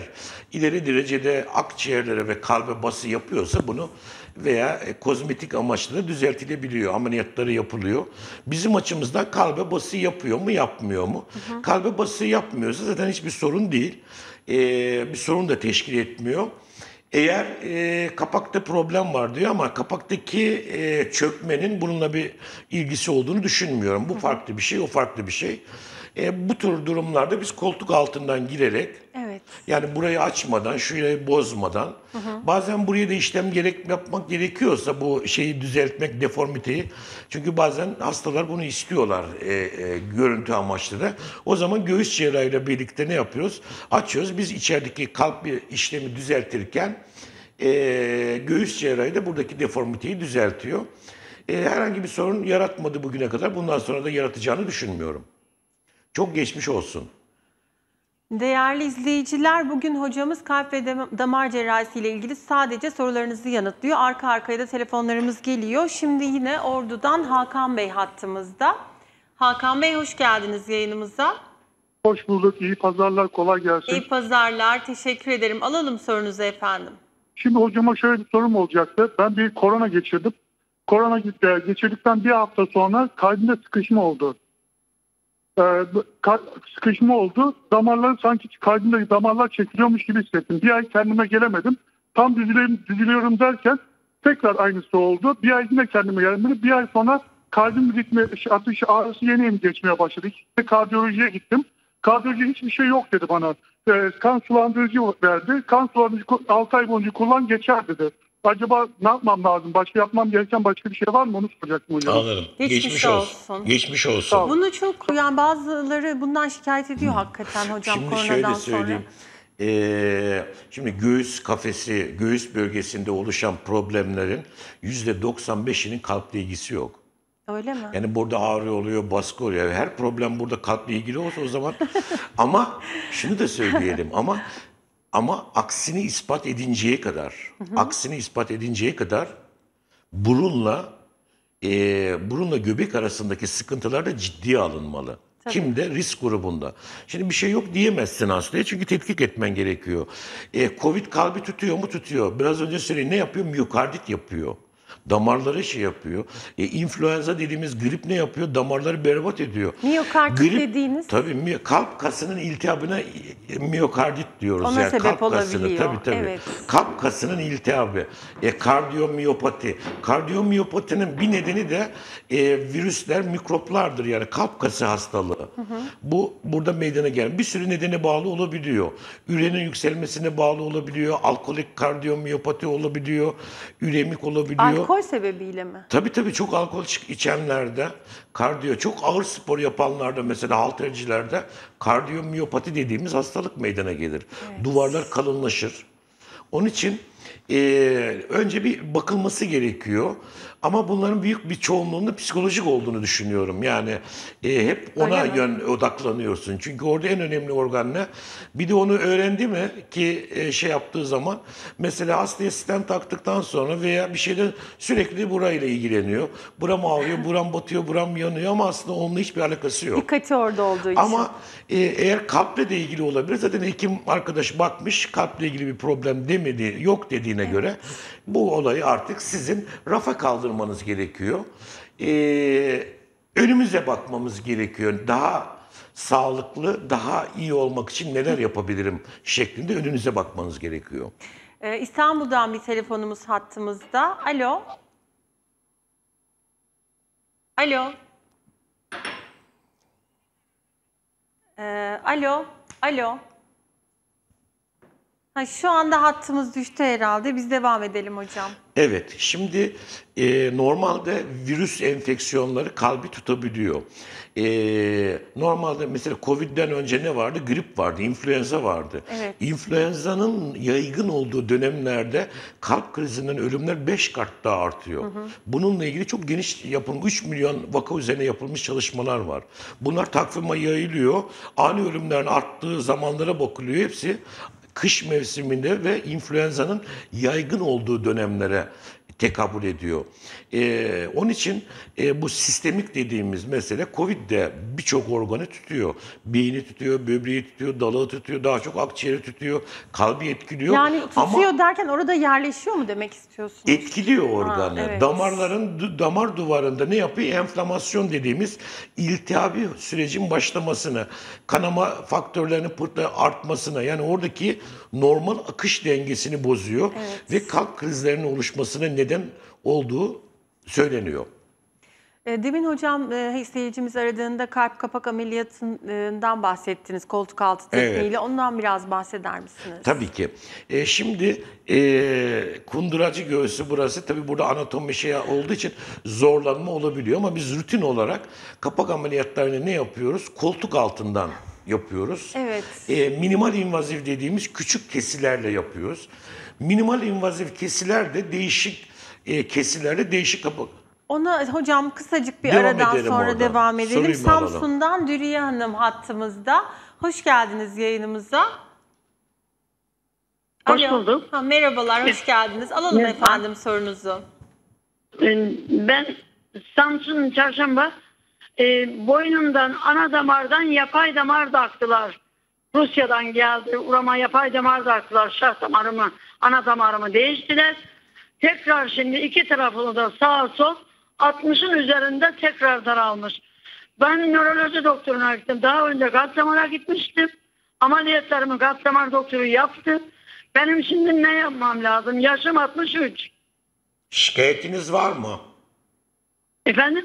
ileri derecede akciğerlere ve kalbe bası yapıyorsa bunu veya kozmetik amaçlı da düzeltilebiliyor. Ameliyatları yapılıyor. Bizim açımızdan kalbe bası yapıyor mu yapmıyor mu? Hı hı. Kalbe bası yapmıyorsa zaten hiçbir sorun değil. Bir sorun da teşkil etmiyor. Eğer kapakta problem var diyor ama kapaktaki çökmenin bununla bir ilgisi olduğunu düşünmüyorum. Bu farklı bir şey, o farklı bir şey. Bu tür durumlarda biz koltuk altından girerek, yani burayı açmadan, şurayı bozmadan, bazen buraya da işlem yapmak gerekiyorsa bu şeyi düzeltmek, deformiteyi. Çünkü bazen hastalar bunu istiyorlar görüntü amaçlı da. O zaman göğüs cerrahıyla birlikte ne yapıyoruz? Açıyoruz. Biz içerideki kalp işlemi düzeltirken göğüs cerrahı da buradaki deformiteyi düzeltiyor. Herhangi bir sorun yaratmadı bugüne kadar. Bundan sonra da yaratacağını düşünmüyorum. Çok geçmiş olsun. Değerli izleyiciler, bugün hocamız kalp ve damar cerrahisi ile ilgili sadece sorularınızı yanıtlıyor. Arka arkaya da telefonlarımız geliyor. Şimdi yine Ordu'dan Hakan Bey hattımızda. Hakan Bey, hoş geldiniz yayınımıza. Hoş bulduk. İyi pazarlar, kolay gelsin. İyi pazarlar, teşekkür ederim. Alalım sorunuzu efendim. Şimdi hocama şöyle bir sorum olacaktı. Ben bir korona geçirdim. Korona geçirdikten bir hafta sonra kalbimde sıkışma oldu. Sıkışma oldu. Damarlar, sanki kalbimde damarlar çekiliyormuş gibi hissettim. Bir ay kendime gelemedim. Tam düzülüyorum derken tekrar aynısı oldu. Bir ay yine kendime gelemedim. Bir ay sonra kalbim ritmi, atış ağrısı yeniyim geçmeye başladı. Kardiyolojiye gittim. Kardiyoloji hiçbir şey yok dedi bana. Kan sulandırıcı verdi. Kan sulandırıcı 6 ay boyunca kullan geçer dedi. Acaba ne yapmam lazım? Başka yapmam gereken başka bir şey var mı? Onu soracaktım hocam. Anladım. Geçmiş olsun. Geçmiş olsun. Bunu çok, yani bazıları bundan şikayet ediyor hakikaten hocam. Şimdi koronadan şöyle sonra. Şimdi göğüs kafesi, göğüs bölgesinde oluşan problemlerin %95'inin kalple ilgisi yok. Öyle mi? Yani burada ağrı oluyor, baskı oluyor. Her problem burada kalple ilgili olsa o zaman. Ama şunu da söyleyelim ama aksini ispat edinceye kadar, aksini ispat edinceye kadar burunla göbek arasındaki sıkıntılar da ciddiye alınmalı. Tabii. Kimde? Risk grubunda. Şimdi bir şey yok diyemezsin hastaya çünkü tetkik etmen gerekiyor. Covid kalbi tutuyor mu? Tutuyor. Biraz önce söyleyin, ne yapıyor? Miyokardit yapıyor. Damarları şey yapıyor. İnfluenza dediğimiz grip ne yapıyor? Damarları berbat ediyor. Miyokardit grip, dediğiniz? Tabii, kalp kasının iltihabına miyokardit diyoruz. Ona yani sebep kalp olabiliyor. Tabii. Evet. Kalp kasının iltihabı. Kardiyomiyopati. Kardiyomiyopatinin bir nedeni de virüsler, mikroplardır. Yani kalp kası hastalığı. Bu burada meydana gelen bir sürü nedene bağlı olabiliyor. Ürenin yükselmesine bağlı olabiliyor. Alkolik kardiyomiyopati olabiliyor. Üremik olabiliyor. Alkol sebebiyle mi? Tabii, çok alkol içenlerde, kardiyo, çok ağır spor yapanlarda, mesela haltercilerde kardiyomiyopati dediğimiz hastalık meydana gelir. Evet. Duvarlar kalınlaşır. Onun için önce bir bakılması gerekiyor. Ama bunların büyük bir çoğunluğunda psikolojik olduğunu düşünüyorum. Yani hep ona odaklanıyorsun. Çünkü orada en önemli organ ne? Bir de onu öğrendi mi ki şey yaptığı zaman, mesela hastaya stent taktıktan sonra veya bir şeyde sürekli burayla ilgileniyor. Buram ağrıyor, buram batıyor, buram yanıyor ama aslında onunla hiçbir alakası yok. Dikkati orada olduğu için. Ama eğer kalple de ilgili olabilir. Zaten hekim arkadaş bakmış, kalple ilgili bir problem demedi, yok dediğine göre bu olayı artık sizin rafa kaldırmanız gerekiyor. Önümüze bakmamız gerekiyor. Daha sağlıklı, daha iyi olmak için neler yapabilirim şeklinde önünüze bakmanız gerekiyor. İstanbul'dan bir telefonumuz hattımızda. Alo. Alo. Alo. Alo. Şu anda hattımız düştü herhalde. Biz devam edelim hocam. Evet. Şimdi normalde virüs enfeksiyonları kalbi tutabiliyor. Normalde mesela Covid'den önce ne vardı? Grip vardı, influenza vardı. Evet. İnfluenza'nın yaygın olduğu dönemlerde kalp krizinden ölümler 5 kat daha artıyor. Bununla ilgili çok geniş yapılmış, 3 milyon vaka üzerine yapılmış çalışmalar var. Bunlar takvime yayılıyor. Ani ölümlerin arttığı zamanlara bakılıyor hepsi. Kış mevsiminde ve influenza'nın yaygın olduğu dönemlere tekabül ediyor. Onun için bu sistemik dediğimiz mesele Covid'de birçok organı tutuyor. Beyni tutuyor, böbreği tutuyor, dalağı tutuyor, daha çok akciğeri tutuyor, kalbi etkiliyor. Yani tutuyor ama derken orada yerleşiyor mu demek istiyorsunuz? Etkiliyor organı. Ha, evet. Damarların, damar duvarında ne yapıyor? Enflamasyon dediğimiz iltihabi sürecin başlamasına, kanama faktörlerinin artmasına, yani oradaki normal akış dengesini bozuyor ve kalp krizlerinin oluşmasına neden olduğu söyleniyor. Demin hocam seyircimiz aradığında kalp kapak ameliyatından bahsettiniz, koltuk altı tekniğiyle. Evet. Ondan biraz bahseder misiniz? Tabii ki. Şimdi kunduracı göğsü burası. Tabii burada anatomi şey olduğu için zorlanma olabiliyor ama biz rutin olarak kapak ameliyatlarını ne yapıyoruz? Koltuk altından yapıyoruz. Evet. Minimal invaziv dediğimiz küçük kesilerle yapıyoruz. Minimal invazif kesiler de değişik kesilerde değişik kapak. Ona hocam kısacık bir aradan sonra devam edelim. Samsun'dan Dürüye Hanım hattımızda. Hoş geldiniz yayınımıza. Hoş bulduk. Ha, merhabalar, hoş geldiniz. Alalım efendim sorunuzu. Ben Samsun Çarşamba boynumdan ana damardan yapay damar da aktılar. Rusya'dan geldi. Urama yapay damar da aktılar. Şah damarımı, ana damarımı değiştiler. Tekrar şimdi iki tarafını da sağ sol 60'ın üzerinde tekrar daralmış. Ben nöroloji doktoruna gittim. Daha önce kalp damara gitmiştim. Ameliyatlarımı kalp damar doktoru yaptı. Benim şimdi ne yapmam lazım? Yaşım 63. Şikayetiniz var mı? Efendim?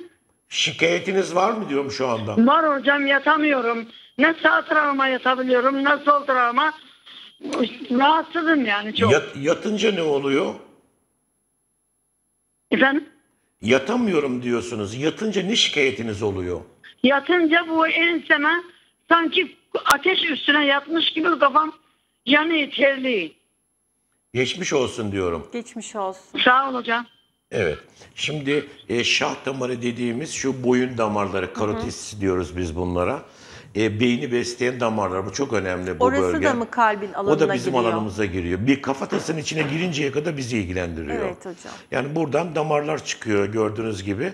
Şikayetiniz var mı diyorum şu anda? Var hocam, yatamıyorum. Ne sağ tarafıma yatabiliyorum ne sol tarafıma. Rahatsızım yani çok. Yatınca ne oluyor? Efendim? Yatamıyorum diyorsunuz. Yatınca ne şikayetiniz oluyor? Yatınca bu enseme sanki ateş üstüne yatmış gibi kafam yanıyor, terliyor. Geçmiş olsun diyorum. Geçmiş olsun. Sağ ol hocam. Evet. Şimdi şah damarı dediğimiz şu boyun damarları, karotis diyoruz biz bunlara. Beyni besleyen damarlar. Bu çok önemli bu bölge. Orası da mı kalbin alanına giriyor? O da bizim alanımıza giriyor. Bir kafatasının içine girinceye kadar bizi ilgilendiriyor. Evet hocam. Yani buradan damarlar çıkıyor gördüğünüz gibi.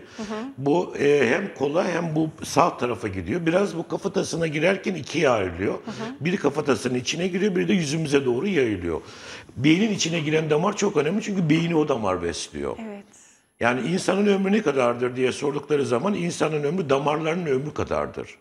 Bu hem kola hem bu sağ tarafa gidiyor. Biraz bu kafatasına girerken ikiye ayrılıyor. Biri kafatasının içine giriyor, biri de yüzümüze doğru yayılıyor. Beynin içine giren damar çok önemli çünkü beyni o damar besliyor. Evet. Yani insanın ömrü ne kadardır diye sordukları zaman insanın ömrü damarlarının ömrü kadardır.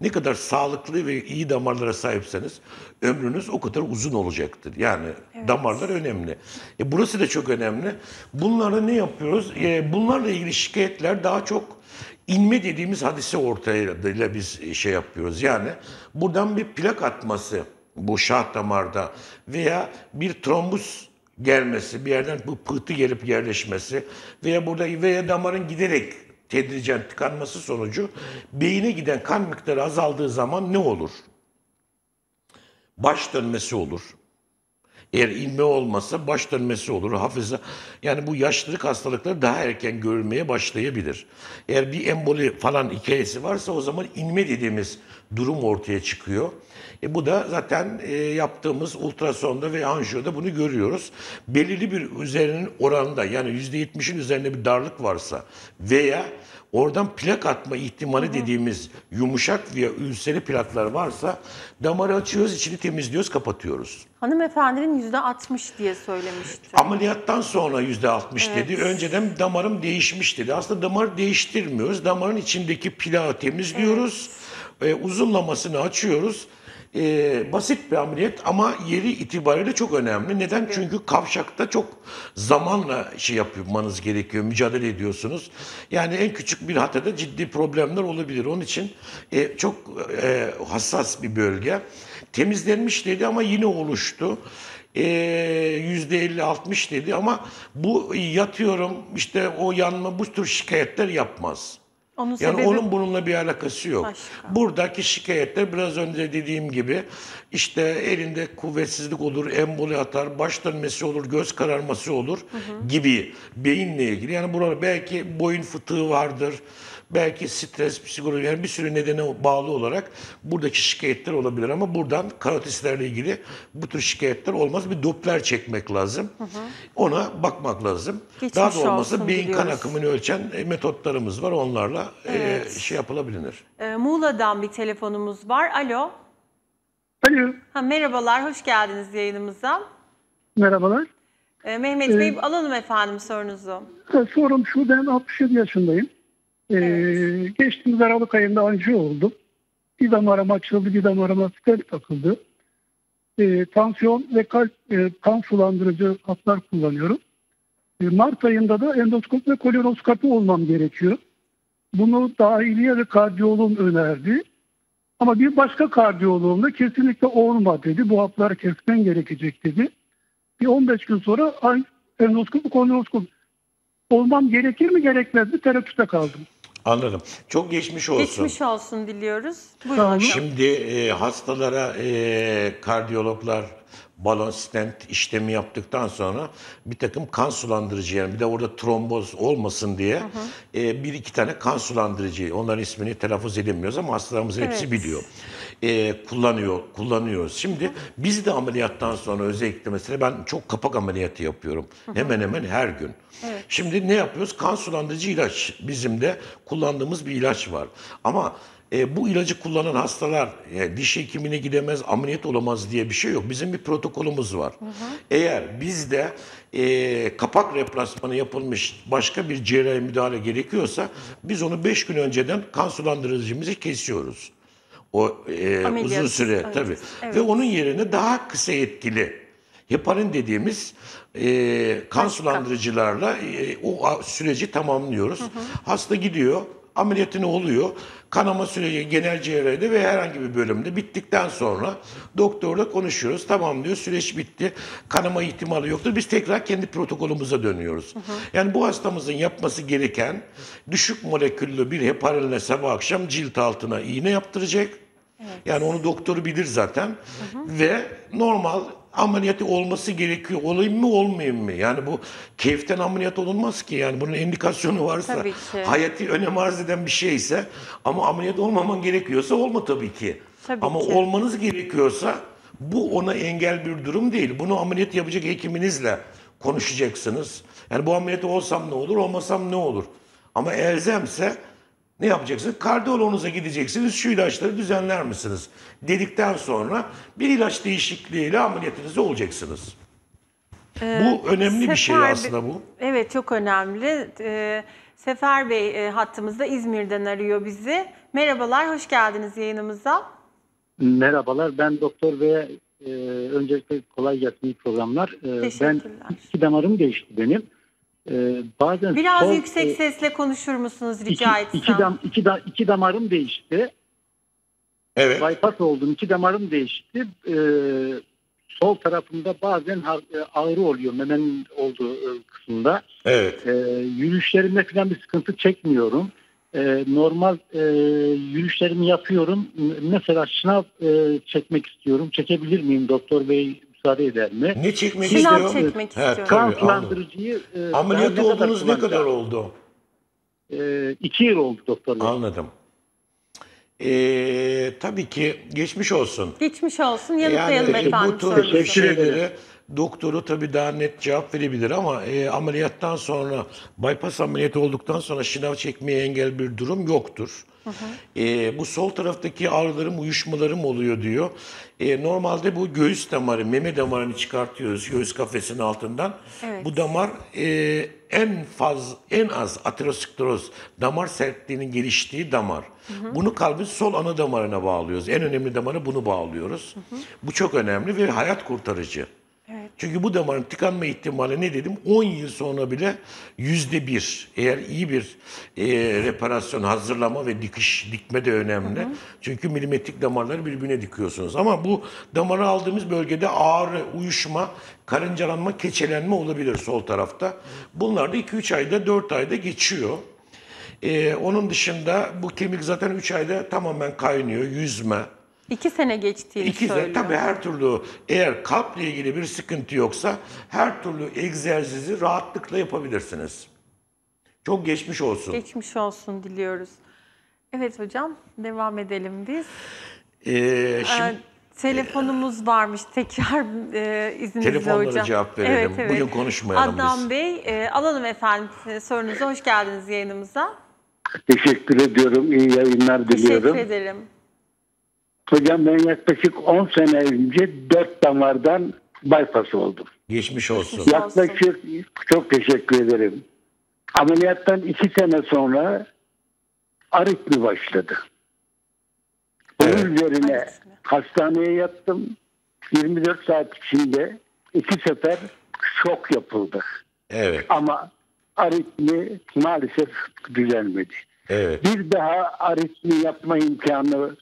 Ne kadar sağlıklı ve iyi damarlara sahipseniz ömrünüz o kadar uzun olacaktır. Yani damarlar önemli. Burası da çok önemli. Bunlara ne yapıyoruz? Bunlarla ilgili şikayetler daha çok inme dediğimiz hadise ortaya biz şey yapıyoruz. Yani buradan bir plak atması bu şah damarda veya bir trombus gelmesi, bir yerden bu pıhtı gelip yerleşmesi veya burada veya damarın giderek tedricen tıkanması sonucu beyine giden kan miktarı azaldığı zaman ne olur? Baş dönmesi olur. Eğer inme olmasa baş dönmesi olur, hafıza. Yani bu yaşlılık hastalıkları daha erken görülmeye başlayabilir. Eğer bir emboli falan hikayesi varsa o zaman inme dediğimiz durum ortaya çıkıyor. Bu da zaten yaptığımız ultrasonda ve anjiyoda bunu görüyoruz. Belirli bir üzerinin oranda yani %70'in üzerinde bir darlık varsa veya oradan plak atma ihtimali dediğimiz yumuşak veya ülseri plaklar varsa damarı açıyoruz, içini temizliyoruz, kapatıyoruz. Hanımefendinin %60 diye söylemişti. Ameliyattan sonra %60 dedi. Önceden damarım değişmiş dedi. Aslında damarı değiştirmiyoruz. Damarın içindeki plağı temizliyoruz. Uzunlamasını açıyoruz. Basit bir ameliyat ama yeri itibariyle çok önemli. Neden? Çünkü kavşakta çok zamanla şey yapmanız gerekiyor, mücadele ediyorsunuz. Yani en küçük bir hatada ciddi problemler olabilir. Onun için çok hassas bir bölge. Temizlenmiş dedi ama yine oluştu. %50-60 dedi ama bu yatıyorum işte o yanma bu tür şikayetler yapmaz. Onun sebebi... Yani onun bununla bir alakası yok. Başka. Buradaki şikayetler biraz önce dediğim gibi işte elinde kuvvetsizlik olur, emboli atar, baş dönmesi olur, göz kararması olur gibi beyinle ilgili. Yani burada belki boyun fıtığı vardır, belki stres, psikoloji yani bir sürü nedene bağlı olarak buradaki şikayetler olabilir ama buradan karotislerle ilgili bu tür şikayetler olmaz. Bir Doppler çekmek lazım. Ona bakmak lazım. Geçmiş daha da olmasa beyin kan akımını ölçen metotlarımız var. Onlarla şey yapılabilir. Muğla'dan bir telefonumuz var. Alo. Alo. Ha, merhabalar. Hoş geldiniz yayınımıza. Merhabalar. Mehmet Bey alalım efendim sorunuzu. Sorum şu, ben 67 yaşındayım. Geçtiğimiz Aralık ayında anjiyo oldu. Bir damarım açıldı, bir damarıma stent takıldı. Tansiyon ve kalp kan sulandırıcı haplar kullanıyorum. Mart ayında da endoskop ve kolonoskopi olmam gerekiyor. Bunu dahiliye ve kardiyoloğum önerdi. Ama bir başka kardiyoloğum da kesinlikle olma dedi. Bu hapları kesmen gerekecek dedi. Bir 15 gün sonra endoskop ve kolonoskopi olmam gerekir mi gerekmez mi tereddütte kaldım. Anladım. Çok geçmiş olsun. Geçmiş olsun diliyoruz. Buyurun. Şimdi hastalara kardiyologlar balon stent işlemi yaptıktan sonra bir takım kan sulandırıcı, yani bir de orada tromboz olmasın diye bir iki tane kan sulandırıcı, onların ismini telaffuz edemiyoruz ama hastalarımızın hepsi biliyor. Kullanıyoruz. Şimdi biz de ameliyattan sonra özellikle mesela ben çok kapak ameliyatı yapıyorum. Hemen hemen her gün. Şimdi ne yapıyoruz? Kan sulandırıcı ilaç. Bizim de kullandığımız bir ilaç var. Ama bu ilacı kullanan hastalar diş hekimine gidemez, ameliyat olamaz diye bir şey yok. Bizim bir protokolümüz var. Eğer bizde kapak replasmanı yapılmış başka bir cerrahi müdahale gerekiyorsa biz onu 5 gün önceden kan sulandırıcımızı kesiyoruz. O uzun süre tabii. Ve onun yerine daha kısa etkili heparin dediğimiz kan sulandırıcılarla o süreci tamamlıyoruz. Hasta gidiyor, ameliyatını oluyor. Kanama süreci genel cerrahide ve herhangi bir bölümde bittikten sonra doktorla konuşuyoruz. Tamam diyor, süreç bitti. Kanama ihtimali yoktur. Biz tekrar kendi protokolümüze dönüyoruz. Yani bu hastamızın yapması gereken düşük moleküllü bir heparinle sabah akşam cilt altına iğne yaptıracak. Yani onu doktoru bilir zaten. Ve normal ameliyatı olması gerekiyor. Olayım mı olmayayım mı? Yani bu keyiften ameliyat olunmaz ki. Yani bunun indikasyonu varsa, hayati önem arz eden bir şeyse, ama ameliyat olmaman gerekiyorsa olma tabii ki. Olmanız gerekiyorsa bu ona engel bir durum değil. Bunu ameliyat yapacak hekiminizle konuşacaksınız. Yani bu ameliyat olsam ne olur, olmasam ne olur? Ama elzemse ne yapacaksınız? Kardiyoloğunuza gideceksiniz. Şu ilaçları düzenler misiniz? Dedikten sonra bir ilaç değişikliğiyle ameliyatınızda olacaksınız. Bu önemli bir şey aslında bu. Evet, çok önemli. Sefer Bey hattımızda, İzmir'den arıyor bizi. Merhabalar, hoş geldiniz yayınımıza. Merhabalar, ben doktor ve öncelikle kolay gelsin programlar. Ben iki damarım değişti benim. Bazen biraz yüksek sesle konuşur musunuz rica etsem? İki damarım değişti. Evet. Bypass oldum. İki damarım değişti. Sol tarafımda bazen ağrı oluyor. Memenin olduğu kısımda. Evet. Yürüyüşlerimde falan bir sıkıntı çekmiyorum. Normal yürüyüşlerimi yapıyorum. Mesela şınav çekmek istiyorum. Çekebilir miyim doktor bey? Eder mi? Ne çekmek istiyor? Kan sulandırıcıyı ameliyat olduğunuz ne kadar oldu? 2 yıl oldu doktorlar. Anladım. Tabii ki geçmiş olsun. Geçmiş olsun. Yanıtlayalım efendim. Teşekkür ederim. Doktoru tabii daha net cevap verebilir ama ameliyattan sonra, bypass ameliyatı olduktan sonra şınav çekmeye engel bir durum yoktur. Bu sol taraftaki ağrılarım, uyuşmalarım oluyor diyor. Normalde bu göğüs damarı, meme damarını çıkartıyoruz göğüs kafesinin altından. Bu damar en az ateroskleroz, damar sertliğinin geliştiği damar. Bunu kalbin sol ana damarına bağlıyoruz. En önemli damarı bunu bağlıyoruz. Bu çok önemli ve hayat kurtarıcı. Çünkü bu damarın tıkanma ihtimali ne dedim? 10 yıl sonra bile %1. Eğer iyi bir reparasyon, hazırlama ve dikme de önemli. Çünkü milimetrik damarları birbirine dikiyorsunuz. Ama bu damarı aldığımız bölgede ağrı, uyuşma, karıncalanma, keçelenme olabilir sol tarafta. Bunlar da 2-3 ayda, 4 ayda geçiyor. Onun dışında bu kemik zaten 3 ayda tamamen kaynıyor, yüzme. 2 sene geçtiğini söylüyor. Tabii her türlü, eğer kalple ilgili bir sıkıntı yoksa her türlü egzersizi rahatlıkla yapabilirsiniz. Çok geçmiş olsun. Geçmiş olsun diliyoruz. Evet hocam, devam edelim biz. Şimdi telefonumuz varmış, tekrar izninizle hocam. Telefonlara cevap verelim. Bugün konuşmayalım Adnan biz. Bey, alalım efendim sorunuzu. Hoş geldiniz yayınımıza. Teşekkür ediyorum. İyi yayınlar diliyorum. Teşekkür ederim. Hocam ben yaklaşık 10 sene önce 4 damardan bypass oldum. Geçmiş olsun. Yaklaşık, çok teşekkür ederim. Ameliyattan 2 sene sonra aritmi başladı. Bunun üzerine hastaneye yattım. 24 saat içinde 2 sefer şok yapıldı. Ama aritmi maalesef düzelmedi. Bir daha aritmi yapma imkanı,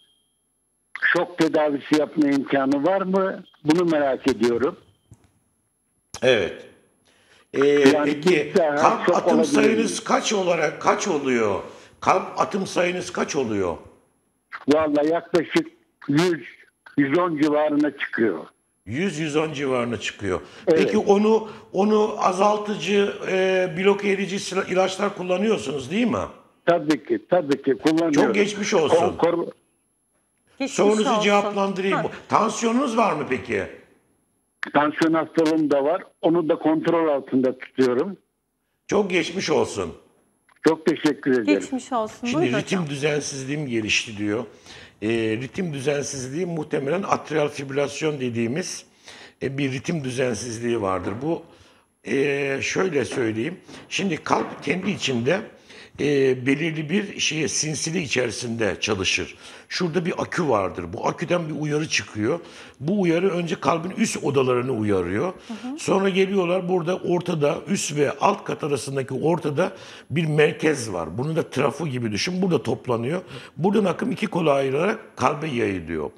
şok tedavisi yapma imkanı var mı? Bunu merak ediyorum. Evet. Peki kalp atım sayınız kaç oluyor? Kalp atım sayınız kaç oluyor? Vallahi yaklaşık 100-110 civarına çıkıyor. 100-110 civarına çıkıyor. Evet. Peki onu azaltıcı, bloke edici ilaçlar kullanıyorsunuz değil mi? Tabii ki, tabii ki kullanıyorum. Çok geçmiş olsun. Sorunuzu cevaplandırayım. Ha. Tansiyonunuz var mı peki? Tansiyon hastalığım da var. Onu da kontrol altında tutuyorum. Çok geçmiş olsun. Çok teşekkür ederim. Geçmiş olsun. Şimdi ritim düzensizliğim gelişti diyor. Ritim düzensizliği muhtemelen atrial fibrilasyon dediğimiz bir ritim düzensizliği vardır. Bu şöyle söyleyeyim. Şimdi kalp kendi içinde belirli bir sinsili içerisinde çalışır. Şurada bir akü vardır. Bu aküden bir uyarı çıkıyor. Bu uyarı önce kalbin üst odalarını uyarıyor. Hı hı. Sonra geliyorlar, burada ortada, üst ve alt kat arasındaki ortada bir merkez var. Bunu da trafo gibi düşün. Burada toplanıyor. Buradan akım iki kola ayrılarak kalbe yayılıyor.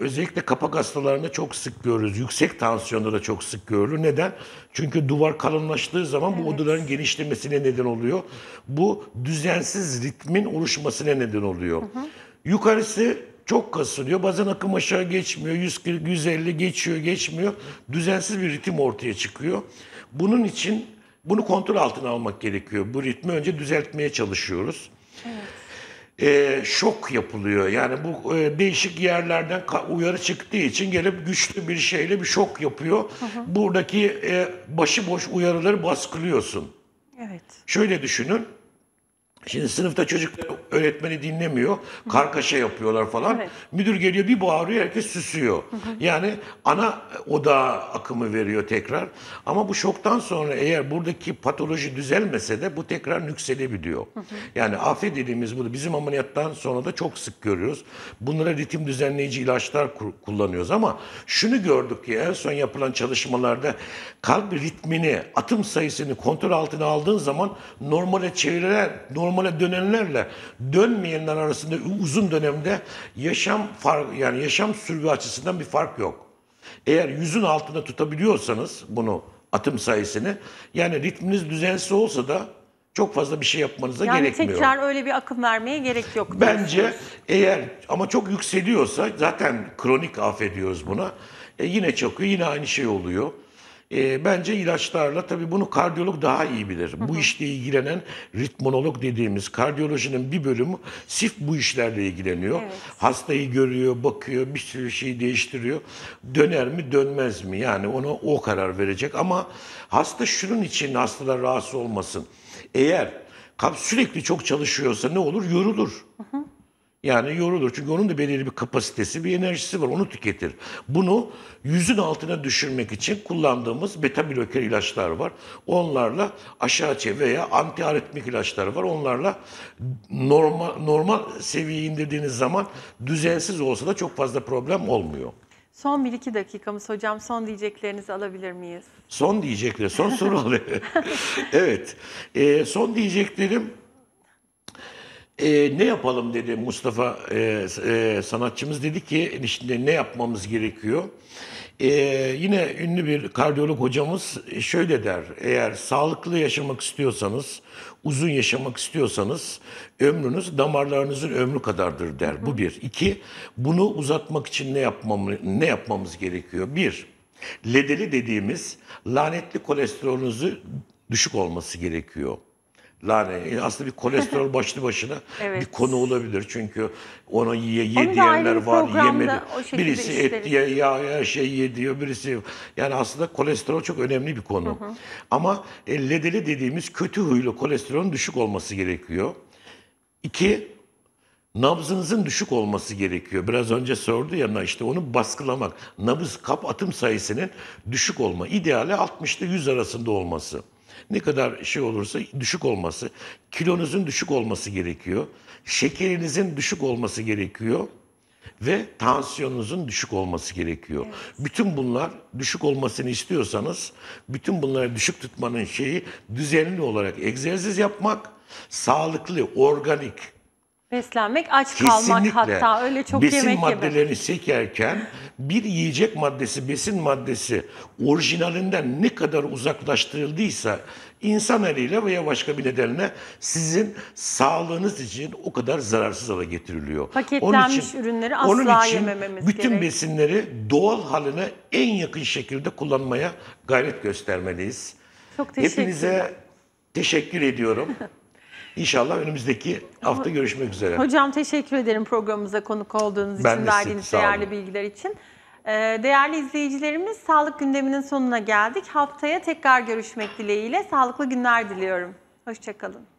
Özellikle kapak hastalarında çok sık görürüz. Yüksek tansiyonda da çok sık görülür. Neden? Çünkü duvar kalınlaştığı zaman bu odaların genişlemesine neden oluyor. Bu düzensiz ritmin oluşmasına neden oluyor. Hı hı. Yukarısı çok kasılıyor. Bazen akım aşağı geçmiyor. 140, 150 geçiyor, geçmiyor. Düzensiz bir ritim ortaya çıkıyor. Bunun için bunu kontrol altına almak gerekiyor. Bu ritmi önce düzeltmeye çalışıyoruz. Evet. Şok yapılıyor. Yani bu değişik yerlerden uyarı çıktığı için gelip güçlü bir şeyle bir şok yapıyor. Hı hı. Buradaki başıboş uyarıları baskılıyorsun. Evet. Şöyle düşünün. Şimdi sınıfta çocuklar öğretmeni dinlemiyor. Kargaşa yapıyorlar falan. Evet. Müdür geliyor bir bağırıyor, herkes susuyor. Hı hı. Yani ana odağa akımı veriyor tekrar. Ama bu şoktan sonra eğer buradaki patoloji düzelmese de bu tekrar yükselebiliyor. Hı hı. Yani AF dediğimiz bu bizim ameliyattan sonra da çok sık görüyoruz. Bunlara ritim düzenleyici ilaçlar kullanıyoruz ama şunu gördük ki en son yapılan çalışmalarda kalp ritmini, atım sayısını kontrol altına aldığın zaman normale çevirilen, normale dönenlerle dönmeyenler arasında uzun dönemde yaşam sürgü açısından bir fark yok. Eğer 100'ün altında tutabiliyorsanız bunu, atım sayısını, yani ritminiz düzensiz olsa da çok fazla bir şey yapmanıza gerekmiyor. Yani tekrar öyle bir akım vermeye gerek yok. Bence eğer ama çok yükseliyorsa zaten kronik affediyoruz buna. Yine çakıyor, yine aynı şey oluyor. Bence ilaçlarla, tabii bunu kardiyolog daha iyi bilir. Hı hı. Bu işle ilgilenen ritmonolog dediğimiz kardiyolojinin bir bölümü sırf bu işlerle ilgileniyor. Evet. Hastayı görüyor, bakıyor, bir sürü şey değiştiriyor. Döner mi, dönmez mi? Yani ona o karar verecek ama hasta şunun için hastalar rahatsız olmasın. Eğer kalp sürekli çok çalışıyorsa ne olur? Yorulur. Hı hı. Yani yorulur. Çünkü onun da belirli bir kapasitesi, bir enerjisi var. Onu tüketir. Bunu 100'ün altına düşürmek için kullandığımız beta bloker ilaçlar var. Onlarla aşağı veya antiaritmik ilaçlar var. Onlarla normal seviyeye indirdiğiniz zaman düzensiz olsa da çok fazla problem olmuyor. Son 1-2 dakikamız hocam. Son diyeceklerinizi alabilir miyiz? Son diyecekler. Son soru oluyor. Evet. Son diyeceklerim. Ne yapalım dedi Mustafa sanatçımız, dedi ki işte ne yapmamız gerekiyor. Yine ünlü bir kardiyolog hocamız şöyle der: eğer sağlıklı yaşamak istiyorsanız, uzun yaşamak istiyorsanız ömrünüz damarlarınızın ömrü kadardır der. Hı. Bu bir. İki, bunu uzatmak için ne yapmamız gerekiyor? Bir, LDL dediğimiz lanetli kolesterolünüzü düşük olması gerekiyor. Aslında bir kolesterol başlı başına evet, bir konu olabilir. Çünkü onu ye diyenler var, yemedi. Birisi et diye her şey ye diyor, birisi... Yani aslında kolesterol çok önemli bir konu. Hı hı. Ama LDL dediğimiz kötü huylu kolesterolün düşük olması gerekiyor. İki, nabzınızın düşük olması gerekiyor. Biraz önce sordu ya, işte onu baskılamak. Nabız, kalp atım sayısının düşük olma. İdeali 60'ta 100 arasında olması. Ne kadar şey olursa düşük olması, kilonuzun düşük olması gerekiyor, şekerinizin düşük olması gerekiyor ve tansiyonunuzun düşük olması gerekiyor. Evet. Bütün bunlar düşük olmasını istiyorsanız, bütün bunları düşük tutmanın düzenli olarak egzersiz yapmak, sağlıklı, organik Beslenmek, aç kalmak hatta, öyle çok yemek yemek. Besin maddelerini sekerken bir yiyecek maddesi, besin maddesi orijinalinden ne kadar uzaklaştırıldıysa insan eliyle veya başka bir nedenle sizin sağlığınız için o kadar zararsız hale getiriliyor. Paketlenmiş ürünleri asla yemememiz gerek. Bütün besinleri doğal haline en yakın şekilde kullanmaya gayret göstermeliyiz. Çok teşekkür ederim. Hepinize teşekkür ediyorum. İnşallah önümüzdeki hafta görüşmek üzere. Hocam teşekkür ederim programımıza konuk olduğunuz için, verdiğiniz değerli bilgiler için. Değerli izleyicilerimiz, sağlık gündeminin sonuna geldik. Haftaya tekrar görüşmek dileğiyle sağlıklı günler diliyorum. Hoşça kalın.